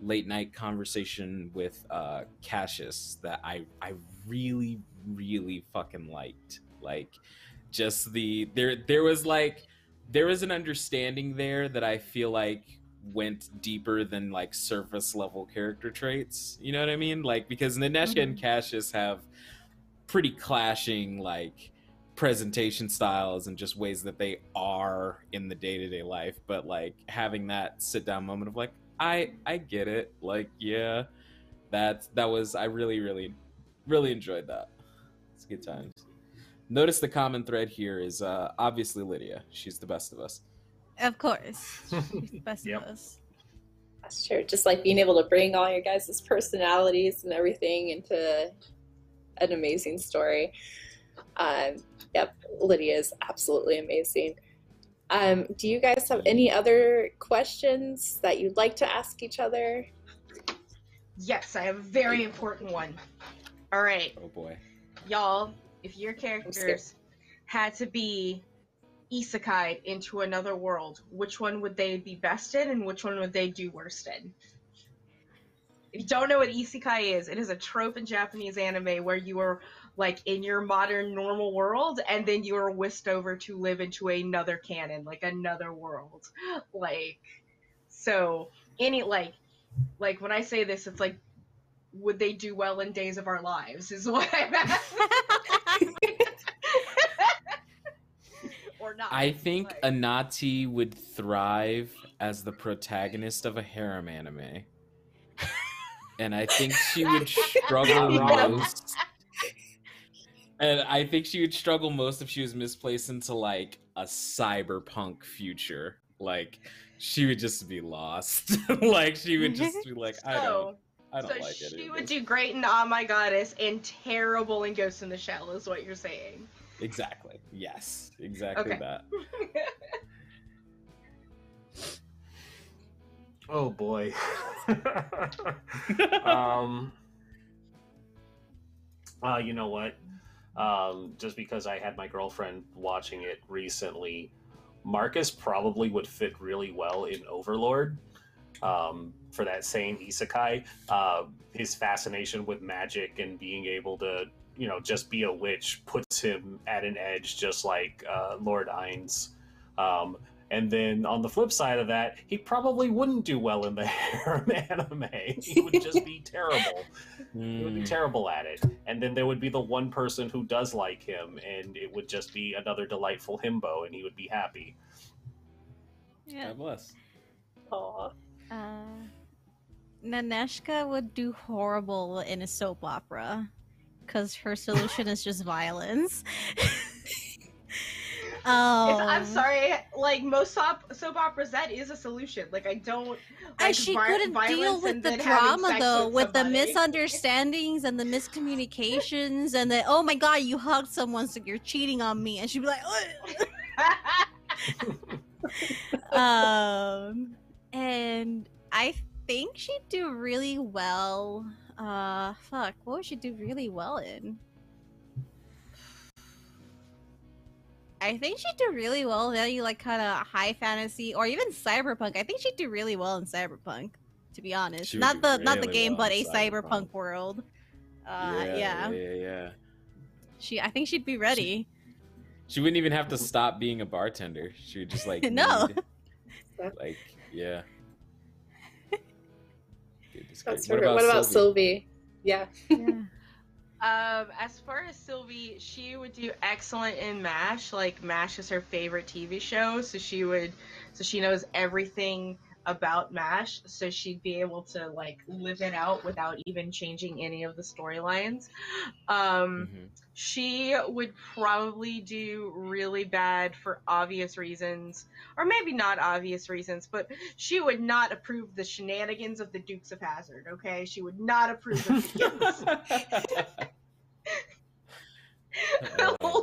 late night conversation with Cassius that I really, really fucking liked. Like, just the, there was an understanding there that I feel like went deeper than, like, surface level character traits. You know what I mean? Like, because Nineshka and Cassius have pretty clashing, like, presentation styles and just ways that they are in the day-to-day life, but, like, having that sit-down moment of, like, I get it, like, yeah, that was I really enjoyed that. It's good times. Notice the common thread here is obviously Lydia. She's the best of us, of course. She's the best of us. That's true. Just like being able to bring all your guys' personalities and everything into an amazing story. Yep, Lydia is absolutely amazing. Do you guys have any other questions that you'd like to ask each other? Yes, I have a very important one. All right. Oh boy. Y'all, if your characters had to be isekai'd into another world, which one would they be best in and which one would they do worst in? If you don't know what isekai is, it is a trope in Japanese anime where you are, like, in your modern normal world, and then you are whisked over to live into another canon, like another world. Like, so any, like when I say this, it's like, would they do well in Days of Our Lives is what I'm asking. Or not. I think, like, Anati would thrive as the protagonist of a harem anime. And I think she would struggle most. And I think she would struggle most if she was misplaced into, like, a cyberpunk future. Like, she would just be lost. Like, she would just be like, I don't like it. She would do great in Oh My Goddess and terrible in Ghost in the Shell is what you're saying. Exactly. Yes. Exactly that. Oh boy. You know what? Just because I had my girlfriend watching it recently, Marcus probably would fit really well in Overlord, for that same isekai. His fascination with magic and being able to, you know, just be a witch puts him at an edge, just like Lord Ainz. And then on the flip side of that, he probably wouldn't do well in the harem anime. He would just be terrible. He would be terrible at it. And then there would be the one person who does like him, and it would just be another delightful himbo, and he would be happy. Yeah. God bless. Aww. Nineshka would do horrible in a soap opera, because her solution is just violence. I'm sorry, like most soap operas, that is a solution. Like I don't. Like, and she couldn't deal with the drama though, with the misunderstandings and the miscommunications, and the oh my god, you hugged someone, so you're cheating on me, and she'd be like, and I think she'd do really well. Fuck, what would she do really well in? I think she'd do really well in any like kind of high fantasy or even cyberpunk. I think she'd do really well in cyberpunk, to be honest. Not the really not the game, well but a cyberpunk world. Yeah. I think she'd be ready. She wouldn't even have to stop being a bartender. She would just like no, like yeah. That's what about Sylvie? Yeah. As far as Sylvie, she would do excellent in MASH. Like MASH is her favorite TV show, so she would, so she knows everything about MASH, so she'd be able to like live it out without even changing any of the storylines. She would probably do really bad for obvious reasons, or maybe not obvious reasons, but she would not approve the shenanigans of the Dukes of Hazzard. Okay, she would not approve of the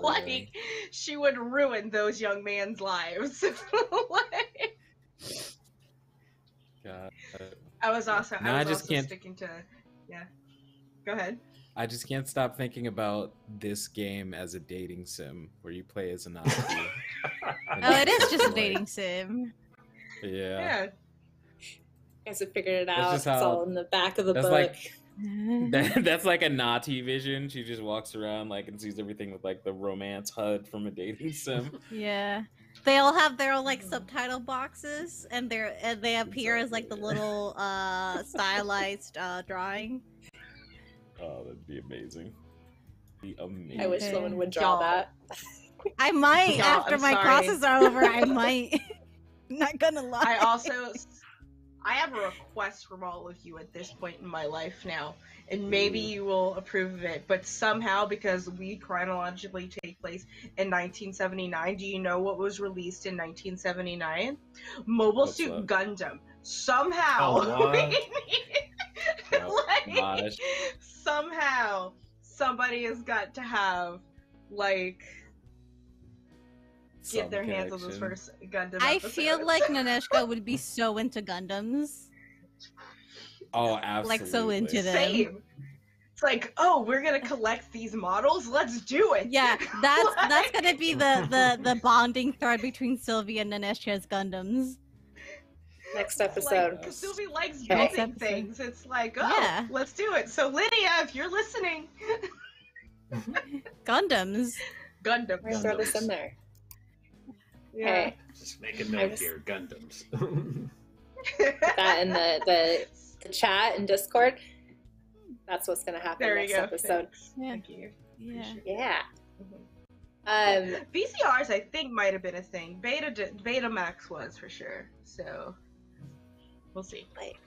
like she would ruin those young man's lives. God. I was also sticking to, Go ahead. I just can't stop thinking about this game as a dating sim where you play as Anati. Oh, it is just a dating sim. Yeah. I guess I figured it out. It's all in the back of the book. That's like Anati vision. She just walks around like and sees everything with like the romance HUD from a dating sim. Yeah. They all have their own like subtitle boxes, and they appear as like the little stylized drawing. Oh, that'd be amazing. That'd be amazing. I wish someone would draw that. I might classes are over. I might. Not gonna lie. I have a request from all of you at this point in my life now, and maybe you will approve of it, but somehow, because we chronologically take place in 1979, do you know what was released in 1979? Mobile Suit Gundam. Somehow, somehow, somebody has got to have, like... get their hands on this first Gundam episode. I feel like Naneshka would be so into Gundams. Oh, absolutely. Like, so into them. Same. It's like, oh, we're gonna collect these models? Let's do it! Yeah, that's like... that's gonna be the bonding thread between Sylvie and Naneshka's Gundams. Next episode. Because like, Sylvie likes building things. It's like, oh, let's do it. So, Lydia, if you're listening... Gundams. Gundams. We're gonna throw this in there. Yeah. Hey, just make a note here, Gundams. Put that in the chat and Discord. That's what's going to happen next episode. Yeah. Thank you. Yeah. VCRs, I think, might have been a thing. Betamax was for sure. So we'll see. Like,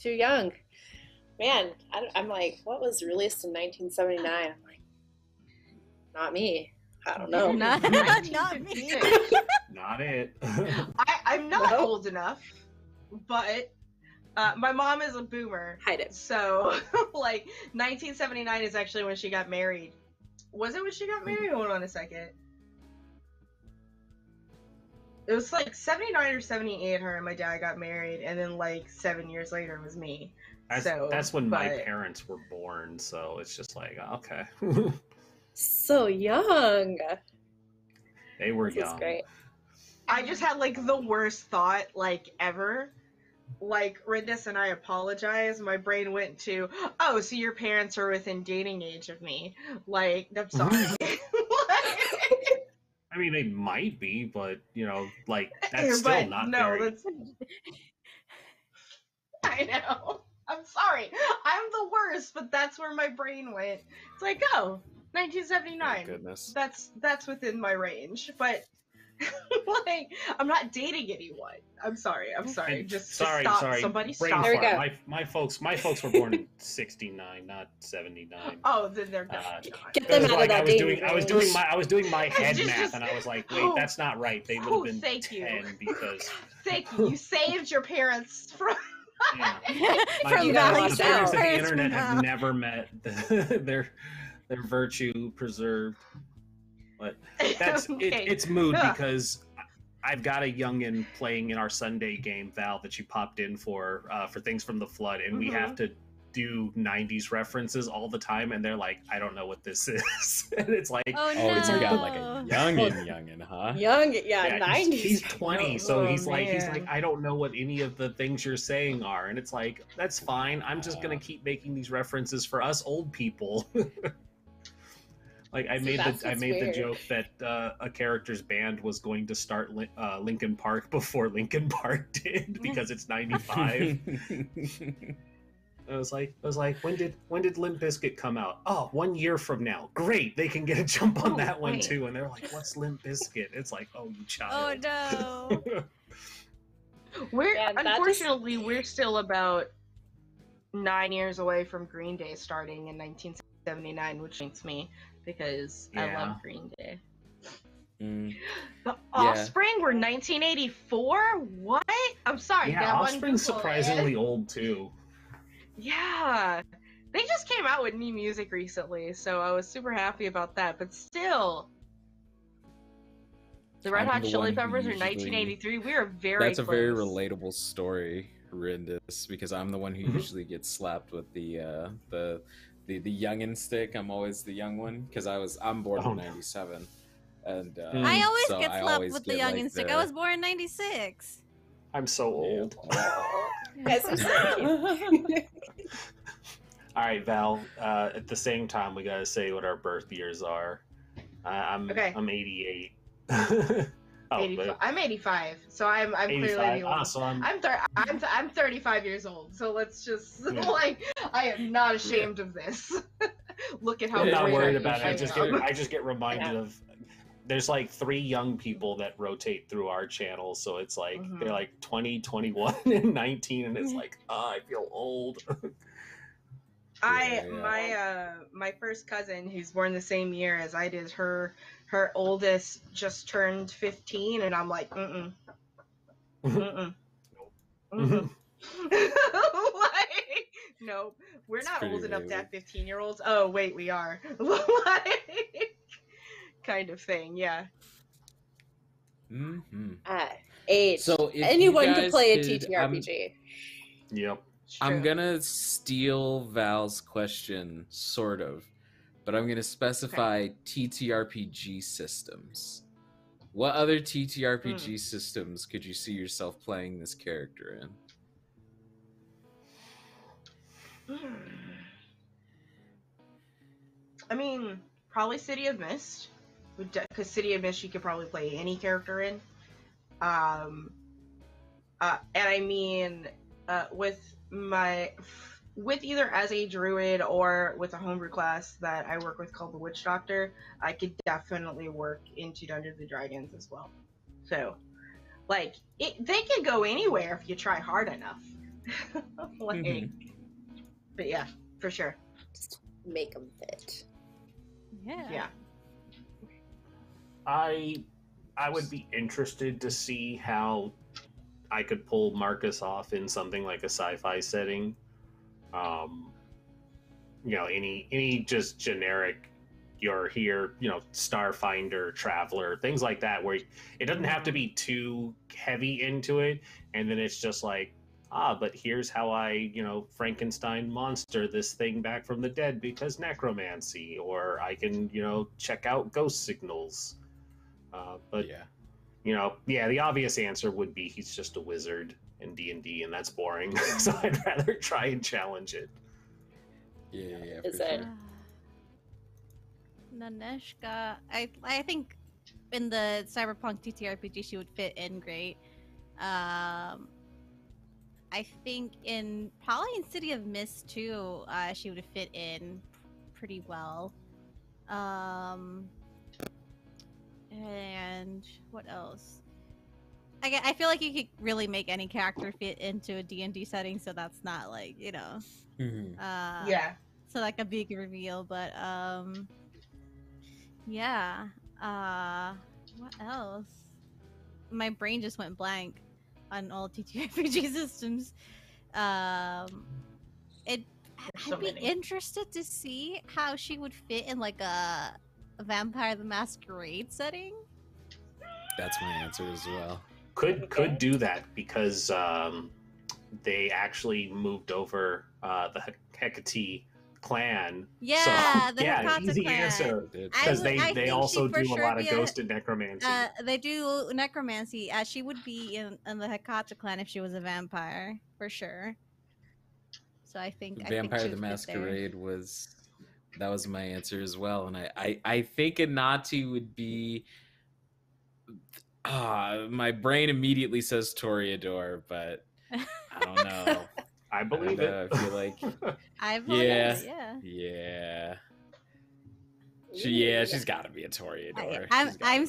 too young, man. I'm like, what was released in 1979? I'm like, not me. I don't know. Not me. Not it. I'm not old enough, but my mom is a boomer. Hide it. So, like, 1979 is actually when she got married. Was it when she got married? Hold on a second. It was like 79 or 78. Her and my dad got married, and then like 7 years later it was me. That's when my parents were born. So it's just like okay. So young. They were young. Great. I just had like the worst thought like ever. Like Rindus and I apologize. My brain went to, oh, so your parents are within dating age of me. Like, I'm sorry. I mean, they might be, but you know, like that's still not. No, that's. I know. I'm sorry. I'm the worst, but that's where my brain went. It's like, oh. 1979. Oh, goodness. That's within my range, but Like, I'm not dating anyone. I'm sorry. Just stop. Somebody stop. There we go. My folks were born in 69, not 79. Oh, then they're not. Get them out of that dating. I was doing my head math, and I was like, wait, that's not right. They would have been 10 because. Thank you. You saved your parents from. Yeah. From Valley South. The parents of the internet have never met. Their virtue preserved. But that's okay. It's mood because I've got a youngin playing in our Sunday game, Val, that you popped in for things from the flood, and we have to do 90s references all the time, and they're like, I don't know what this is. And it's like, we got like a youngin, huh? Yeah, 90s. He's 20, so he's like, I don't know what any of the things you're saying are, and it's like, that's fine. I'm just gonna keep making these references for us old people. Like I made the joke that a character's band was going to start Linkin Park before Linkin Park did because it's 95. I was like, when did Limp Bizkit come out? Oh, 1 year from now. Great, they can get a jump on that one too. And they're like, what's Limp Bizkit? It's like, oh, you child. Oh no. Unfortunately we're still about 9 years away from Green Day starting in 1979, which makes me because I love Green Day. The Offspring were 1984? What? I'm sorry. Yeah, Offspring's surprisingly old too. Yeah. They just came out with new music recently, so I was super happy about that, but still. The Red Hot Chili Peppers are 1983. We are very close. That's a very relatable story, Rindus, because I'm the one who usually gets slapped with the youngin stick. I'm always the young one because I'm born in 97, and I always get slapped with the youngin stick. I was born in 96. I'm so old. All right, Val. At the same time, we gotta say what our birth years are. I'm 88. I'm 85, so I'm clearly the old. I'm 35 years old, so let's just I am not ashamed of this. Look at how I'm not worried about it. I just get reminded of there's like 3 young people that rotate through our channel, so it's like they're like 20, 21, and 19, and it's like I feel old. My first cousin, who's born the same year as I did, her oldest just turned 15, and I'm like, like, no, we're not old enough to have 15-year-olds. Oh, wait, we are. Like, kind of thing, yeah. Age. So anyone can play a TTRPG. Yep. I'm gonna steal Val's question, sort of. But I'm going to specify TTRPG systems. What other TTRPG systems could you see yourself playing this character in? I mean, probably City of Mist. Because City of Mist you could probably play any character in. And I mean, with either as a druid or with a homebrew class that I work with called the Witch Doctor, I could definitely work into Dungeons and Dragons as well. So, like, they can go anywhere if you try hard enough. Like, but yeah, for sure. Just make them fit. Yeah. Yeah. I would be interested to see how I could pull Marcus off in something like a sci-fi setting. You know, any just generic, you're here, you know, Starfinder, Traveler, things like that, where it doesn't have to be too heavy into it, and then it's just like, but here's how I, you know, Frankenstein monster this thing back from the dead because necromancy, or I can, you know, check out ghost signals. But yeah, you know, yeah, the obvious answer would be he's just a wizard in D&D, and that's boring. So I'd rather try and challenge it. Yeah. Is it Naneshka? I think in the Cyberpunk TTRPG she would fit in great. I think probably in City of Mist too, she would fit in pretty well. And what else? I feel like you could really make any character fit into a D&D setting, so that's not like, you know. Mm-hmm. Yeah. So like a big reveal, but yeah. What else? My brain just went blank on all TTRPG systems. I'd be interested to see how she would fit in like a Vampire the Masquerade setting. That's my answer as well. Could do that because they actually moved over the Hecate clan. Yeah, so, the Hecate easy clan. Answer because they also do a lot of ghost and necromancy. They do necromancy. She would be in the Hecate clan if she was a vampire for sure. So I think Vampire the Masquerade was my answer as well, and I think Anati would be. My brain immediately says Toreador, but I don't know. I believe it. I feel like yeah. She's got to be a Toreador. I'm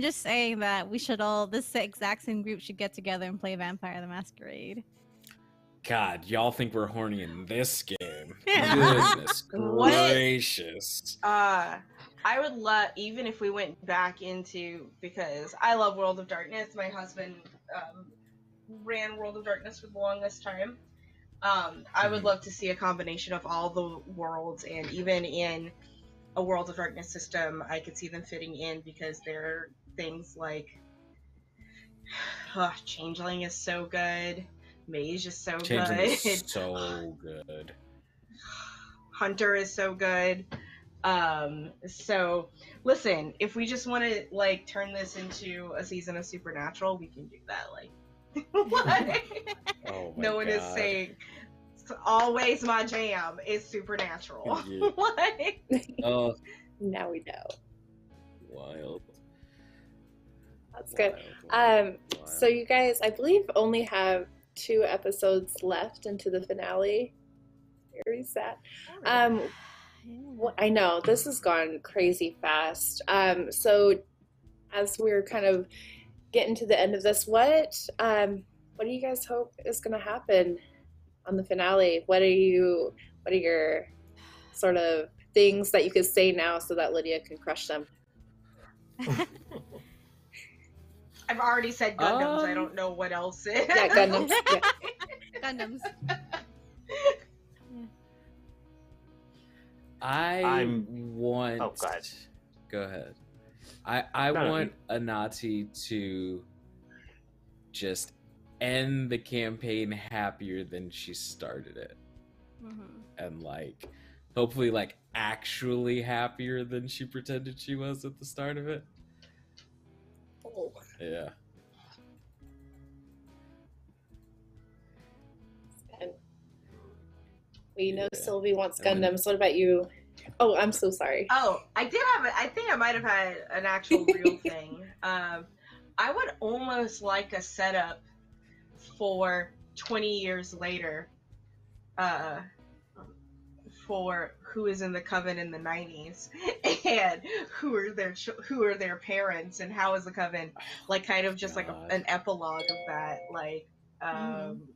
just saying that we should all this exact same group should get together and play Vampire the Masquerade. God, y'all think we're horny in this game? Goodness gracious! I would love, even if we went back into, because I love World of Darkness. My husband ran World of Darkness for the longest time. I would love to see a combination of all the worlds, and even in a World of Darkness system, I could see them fitting in because there are things like Changeling is so good, Mage is so good, Hunter is so good. So listen, if we just want to like turn this into a season of Supernatural, we can do that. Like oh my no one God. Is saying it's always my jam is Supernatural. Yeah. Like oh. Now we know. Wild. That's good. Wild. So you guys, I believe only have 2 episodes left into the finale. Very sad. I know this has gone crazy fast. So as we're kind of getting to the end of this, what do you guys hope is going to happen on the finale? What are your sort of things that you could say now so that Lydia can crush them? I've already said Gundams. I don't know what else is. Yeah, Gundams. Yeah. Gundams. I want. Oh, God. Go ahead. I want Anati to just end the campaign happier than she started it, and like, hopefully, like actually happier than she pretended she was at the start of it. Oh. Yeah. You know, yeah. Sylvie wants Gundams. What about you? Oh, I'm so sorry. Oh, I did have I think I might have had an actual real thing. I would almost like a setup for 20 years later for who is in the coven in the 90s and who are their parents and how is the coven, like kind of just like an epilogue of that, like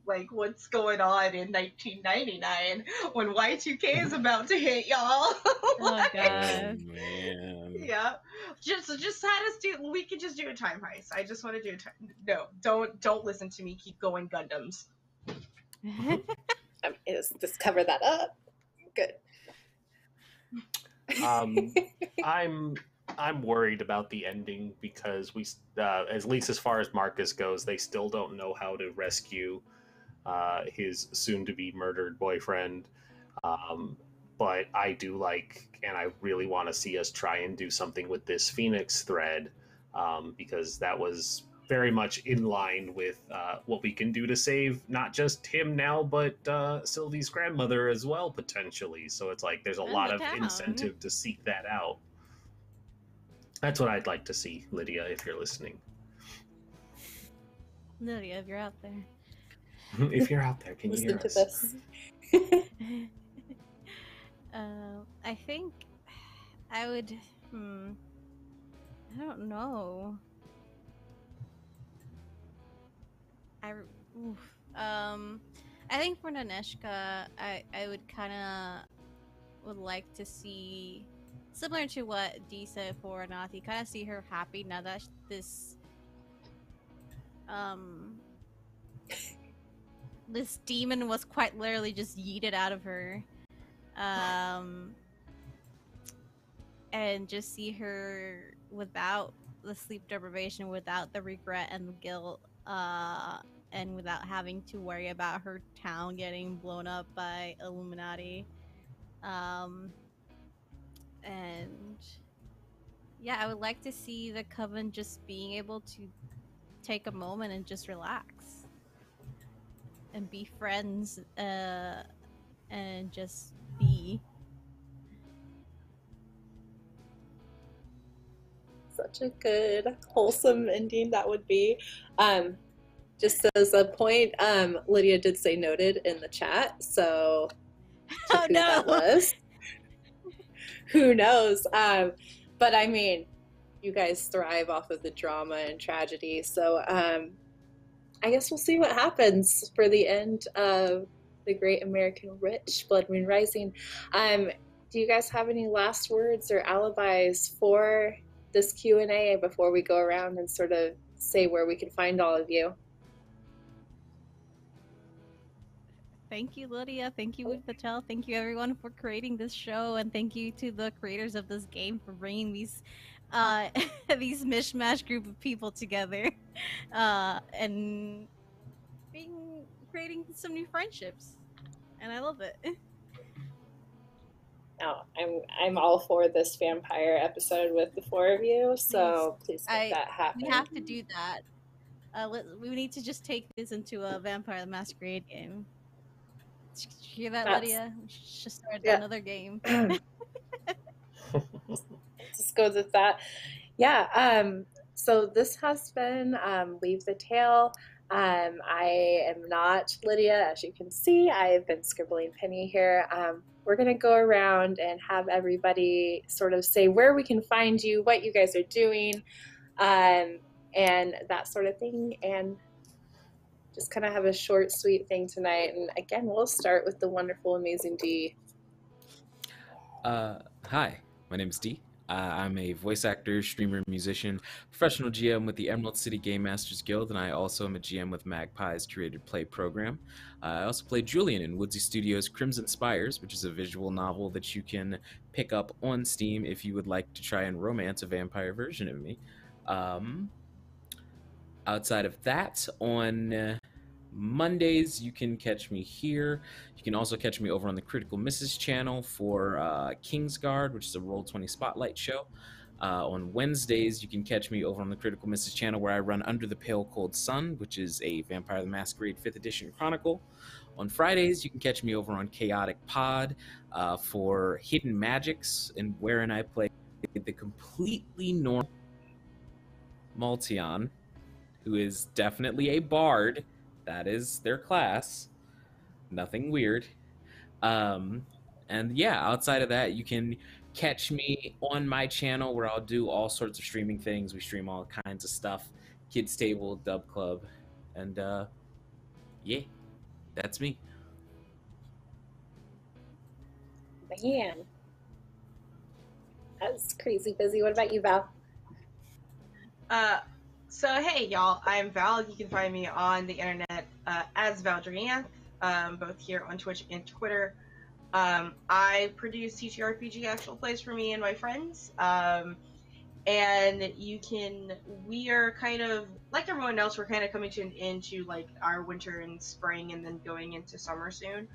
like what's going on in 1999 when Y2K is about to hit y'all. Like, oh God. Man. Yeah. Just had us do, we could just do a time heist. I just want to do a time. No, don't listen to me. Keep going, Gundams. Just cover that up. Good. I'm worried about the ending because we, at least as far as Marcus goes, they still don't know how to rescue his soon-to-be murdered boyfriend. But I do like, and I really want to see us try and do something with this Phoenix thread because that was very much in line with what we can do to save not just him now, but Sylvie's grandmother as well, potentially. So it's like there's a lot of incentive to seek that out. That's what I'd like to see, Lydia, if you're listening. Lydia, if you're out there. If you're out there, can you hear us? Listen to this. I think I would... I don't know. I think for Naneshka, I would kind of would like to see, similar to what Dee said for Anati, kind of see her happy now that this this demon was quite literally just yeeted out of her, and just see her without the sleep deprivation, without the regret and the guilt, and without having to worry about her town getting blown up by Illuminati. And yeah, I would like to see the Coven just being able to take a moment and just relax and be friends, and just be. Such a good, wholesome ending that would be. Just as a point, Lydia did say noted in the chat, so oh, no. That was. Who knows? But I mean, you guys thrive off of the drama and tragedy, so I guess we'll see what happens for the end of The Great American Witch, Blood Moon Rising. Do you guys have any last words or alibis for this Q&A before we go around and sort of say where we can find all of you? Thank you, Lydia. Thank you, Weave the Tale. Thank you, everyone, for creating this show, and thank you to the creators of this game for bringing these these mishmash group of people together, and creating some new friendships. And I love it. Oh, I'm all for this vampire episode with the four of you. So please make that happen. We have to do that. We need to just take this into a Vampire the Masquerade game. Did you hear that, Lydia? We should start another game. Just goes with that. Yeah. So this has been Weave the Tale. I am not Lydia, as you can see. I have been scribbling Penny here. We're going to go around and have everybody sort of say where we can find you, what you guys are doing, and that sort of thing. And just kind of have a short, sweet thing tonight. And again, we'll start with the wonderful, amazing Dee. Hi, my name is Dee. I'm a voice actor, streamer, musician, professional GM with the Emerald City Game Masters Guild, and I also am a GM with Magpie's Curated Play program. I also play Julian in Woodsy Studios' Crimson Spires, which is a visual novel that you can pick up on Steam if you would like to try and romance a vampire version of me. Outside of that, on Mondays, you can catch me here. You can also catch me over on the Critical Misses channel for Kingsguard, which is a Roll20 Spotlight show. On Wednesdays, you can catch me over on the Critical Misses channel where I run Under the Pale Cold Sun, which is a Vampire the Masquerade 5th edition chronicle. On Fridays, you can catch me over on Chaotic Pod for Hidden Magics, and wherein I play the completely normal Maltion, who is definitely a bard. That is their class. Nothing weird. And yeah, outside of that, you can catch me on my channel where I'll do all sorts of streaming things. We stream all kinds of stuff. Kids Table, Dub Club, and yeah, that's me. Man, that's crazy busy. What about you, Val? So hey y'all, I'm Val. You can find me on the internet as Val Drianth, both here on Twitch and Twitter. I produce TTRPG actual plays for me and my friends, and we are kind of like everyone else. We're kind of coming to an end to like our winter and spring, and then going into summer soon.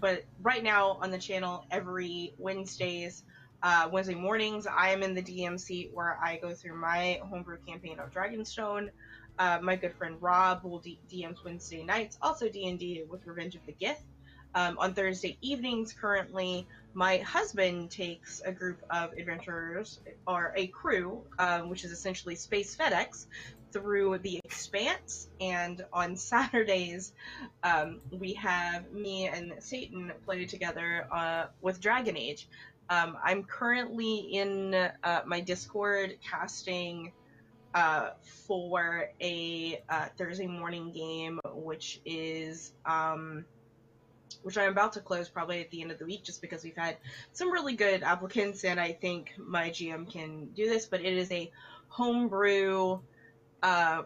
But right now on the channel, every Wednesday mornings, I am in the DM seat where I go through my homebrew campaign of Dragonstone. My good friend Rob will DMs Wednesday nights, also D&D with Revenge of the Gith. On Thursday evenings currently, my husband takes a group of adventurers, or a crew, which is essentially Space FedEx, through the Expanse. And on Saturdays, we have me and Satan play together with Dragon Age. I'm currently in my Discord casting for a Thursday morning game, which I'm about to close probably at the end of the week, just because we've had some really good applicants, and I think my GM can do this. But it is a homebrew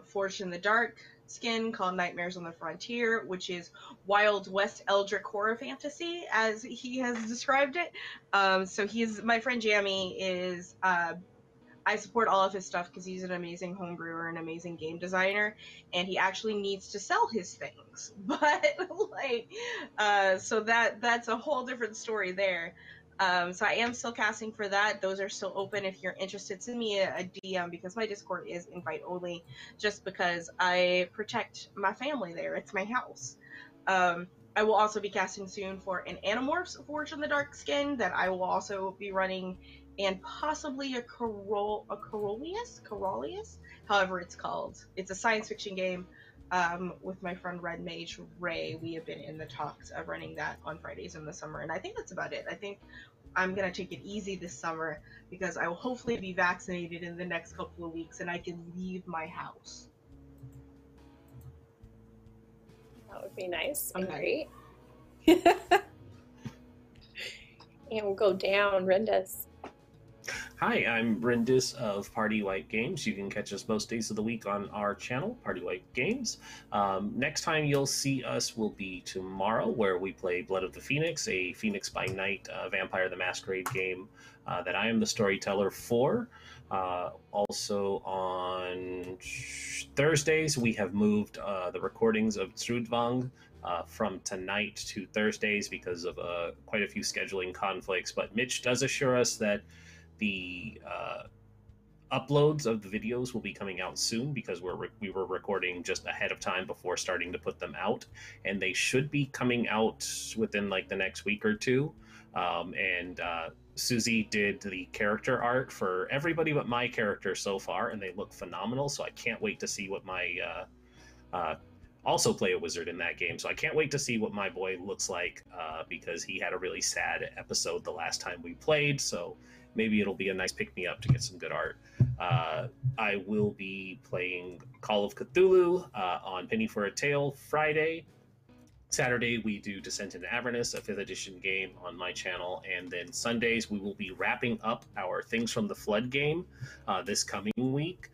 Forged in the Dark skin called Nightmares on the Frontier, which is Wild West Eldritch horror fantasy, as he has described it. So my friend Jamie is, I support all of his stuff because he's an amazing homebrewer and amazing game designer, and he actually needs to sell his things. But like, so that's a whole different story there. So I am still casting for that. Those are still open. If you're interested, send me a DM, because my Discord is invite only, just because I protect my family there. It's my house. I will also be casting soon for an Animorphs Forged in the Dark skin that I will also be running, and possibly a Corollius, however it's called. It's a science fiction game with my friend Red Mage Ray. We have been in the talks of running that on Fridays in the summer, and I think that's about it. I think I'm gonna take it easy this summer, because I will hopefully be vaccinated in the next couple of weeks and I can leave my house. That would be nice and great. And we'll go down, Rindus. Hi, I'm Rindus of Party Light Games. You can catch us most days of the week on our channel, Party Light Games. Next time you'll see us will be tomorrow, where we play Blood of the Phoenix, a Phoenix by Night Vampire the Masquerade game that I am the storyteller for. Also on Thursdays, we have moved the recordings of Trudvang from tonight to Thursdays because of quite a few scheduling conflicts. But Mitch does assure us that the uploads of the videos will be coming out soon, because we were recording just ahead of time before starting to put them out, and they should be coming out within like the next week or two. Susie did the character art for everybody but my character so far, and they look phenomenal. So I can't wait to see what my also play a wizard in that game. So I can't wait to see what my boy looks like, because he had a really sad episode the last time we played. So maybe it'll be a nice pick-me-up to get some good art. I will be playing Call of Cthulhu on Penny for a Tale Friday. Saturday, we do Descent into Avernus, a 5th edition game on my channel. And then Sundays, we will be wrapping up our Things from the Flood game this coming week.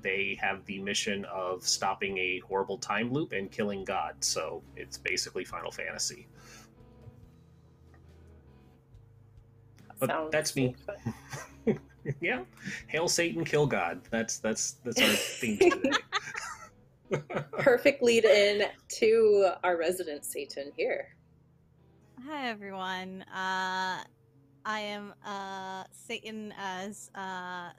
They have the mission of stopping a horrible time loop and killing God. So it's basically Final Fantasy. But that's me. Yeah. Hail Satan, kill God. That's our theme today. Perfect lead in to our resident Satan here. Hi, everyone. I am Satan, as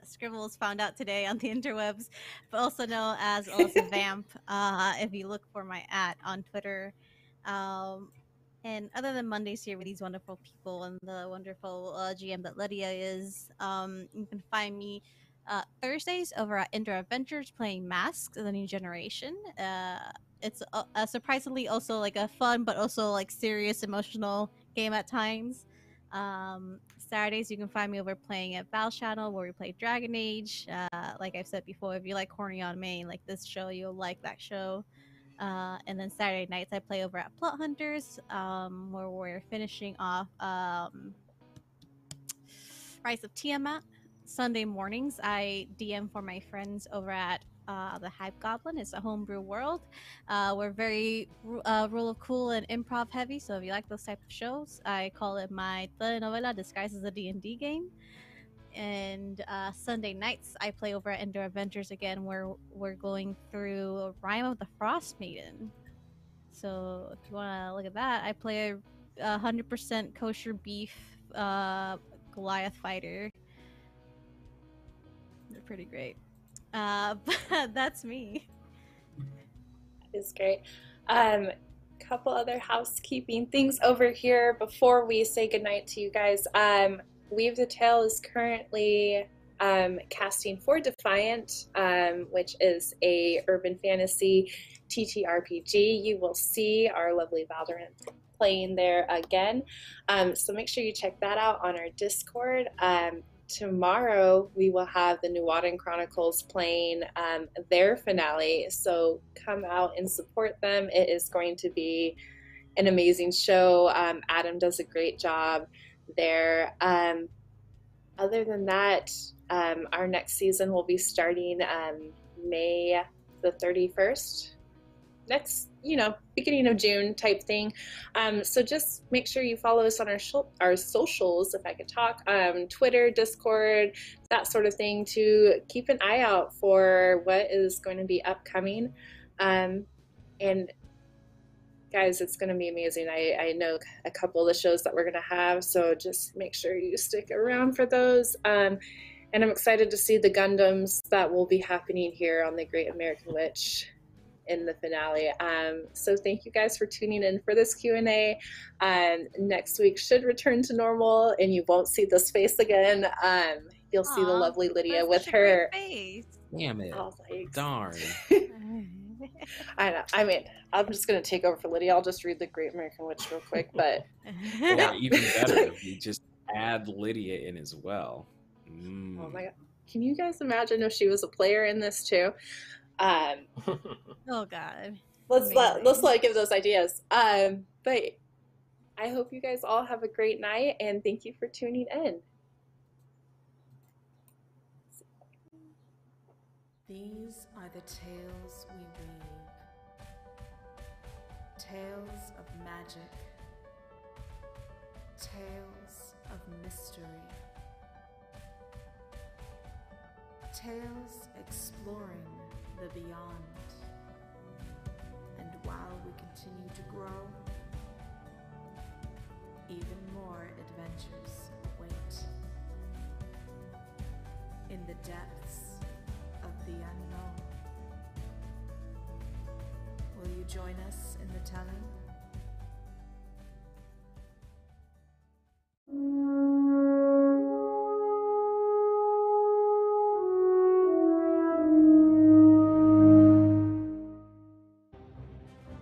Scribbles found out today on the interwebs, but also known as Alyssa Vamp, if you look for my @ on Twitter. And other than Mondays here with these wonderful people and the wonderful GM that Lydia is, you can find me Thursdays over at Indoor Adventures playing Masks of the New Generation. It's surprisingly also like a fun but also like serious emotional game at times. Saturdays you can find me over playing at Val's channel, where we play Dragon Age. Like I've said before, if you like horny on main like this show, you'll like that show. And then Saturday nights, I play over at Plot Hunters, where we're finishing off Rise of Tiamat. Sunday mornings, I DM for my friends over at The Hype Goblin. It's a homebrew world. We're very rule of cool and improv heavy, so if you like those type of shows, I call it my telenovela disguised as a D&D game. And Sunday nights, I play over at Indoor Adventures again, where we're going through Rime of the Frost Maiden. So if you want to look at that, I play a 100% kosher beef Goliath fighter. They're pretty great. But that's me. That is great. Couple other housekeeping things over here before we say goodnight to you guys. Weave the Tale is currently casting for Defiant, which is a urban fantasy TTRPG. You will see our lovely Val playing there again. So make sure you check that out on our Discord. Tomorrow we will have the Nuwadan Chronicles playing their finale, so come out and support them. It is going to be an amazing show. Adam does a great job there. Other than that, our next season will be starting May the 31st. Next, you know, beginning of June type thing. So just make sure you follow us on our socials, if I could talk, Twitter, Discord, that sort of thing, to keep an eye out for what is going to be upcoming. And guys, it's going to be amazing. I know a couple of the shows that we're going to have, so just make sure you stick around for those. And I'm excited to see the Gundams that will be happening here on The Great American Witch in the finale. So thank you guys for tuning in for this Q&A. Next week should return to normal, and you won't see this face again. You'll see the lovely Lydia with her face. Damn it. Oh, darn. I know. I mean, I'm just going to take over for Lydia. I'll just read The Great American Witch real quick, but... Well, even better if you just add Lydia in as well. Mm. Oh my God. Can you guys imagine if she was a player in this too? Oh God. Let's give those ideas. But I hope you guys all have a great night, and thank you for tuning in. These are the tales we weave. Tales of magic. Tales of mystery. Tales exploring the beyond. And while we continue to grow, even more adventures await. In the depths of the unknown. Will you join us in the telling?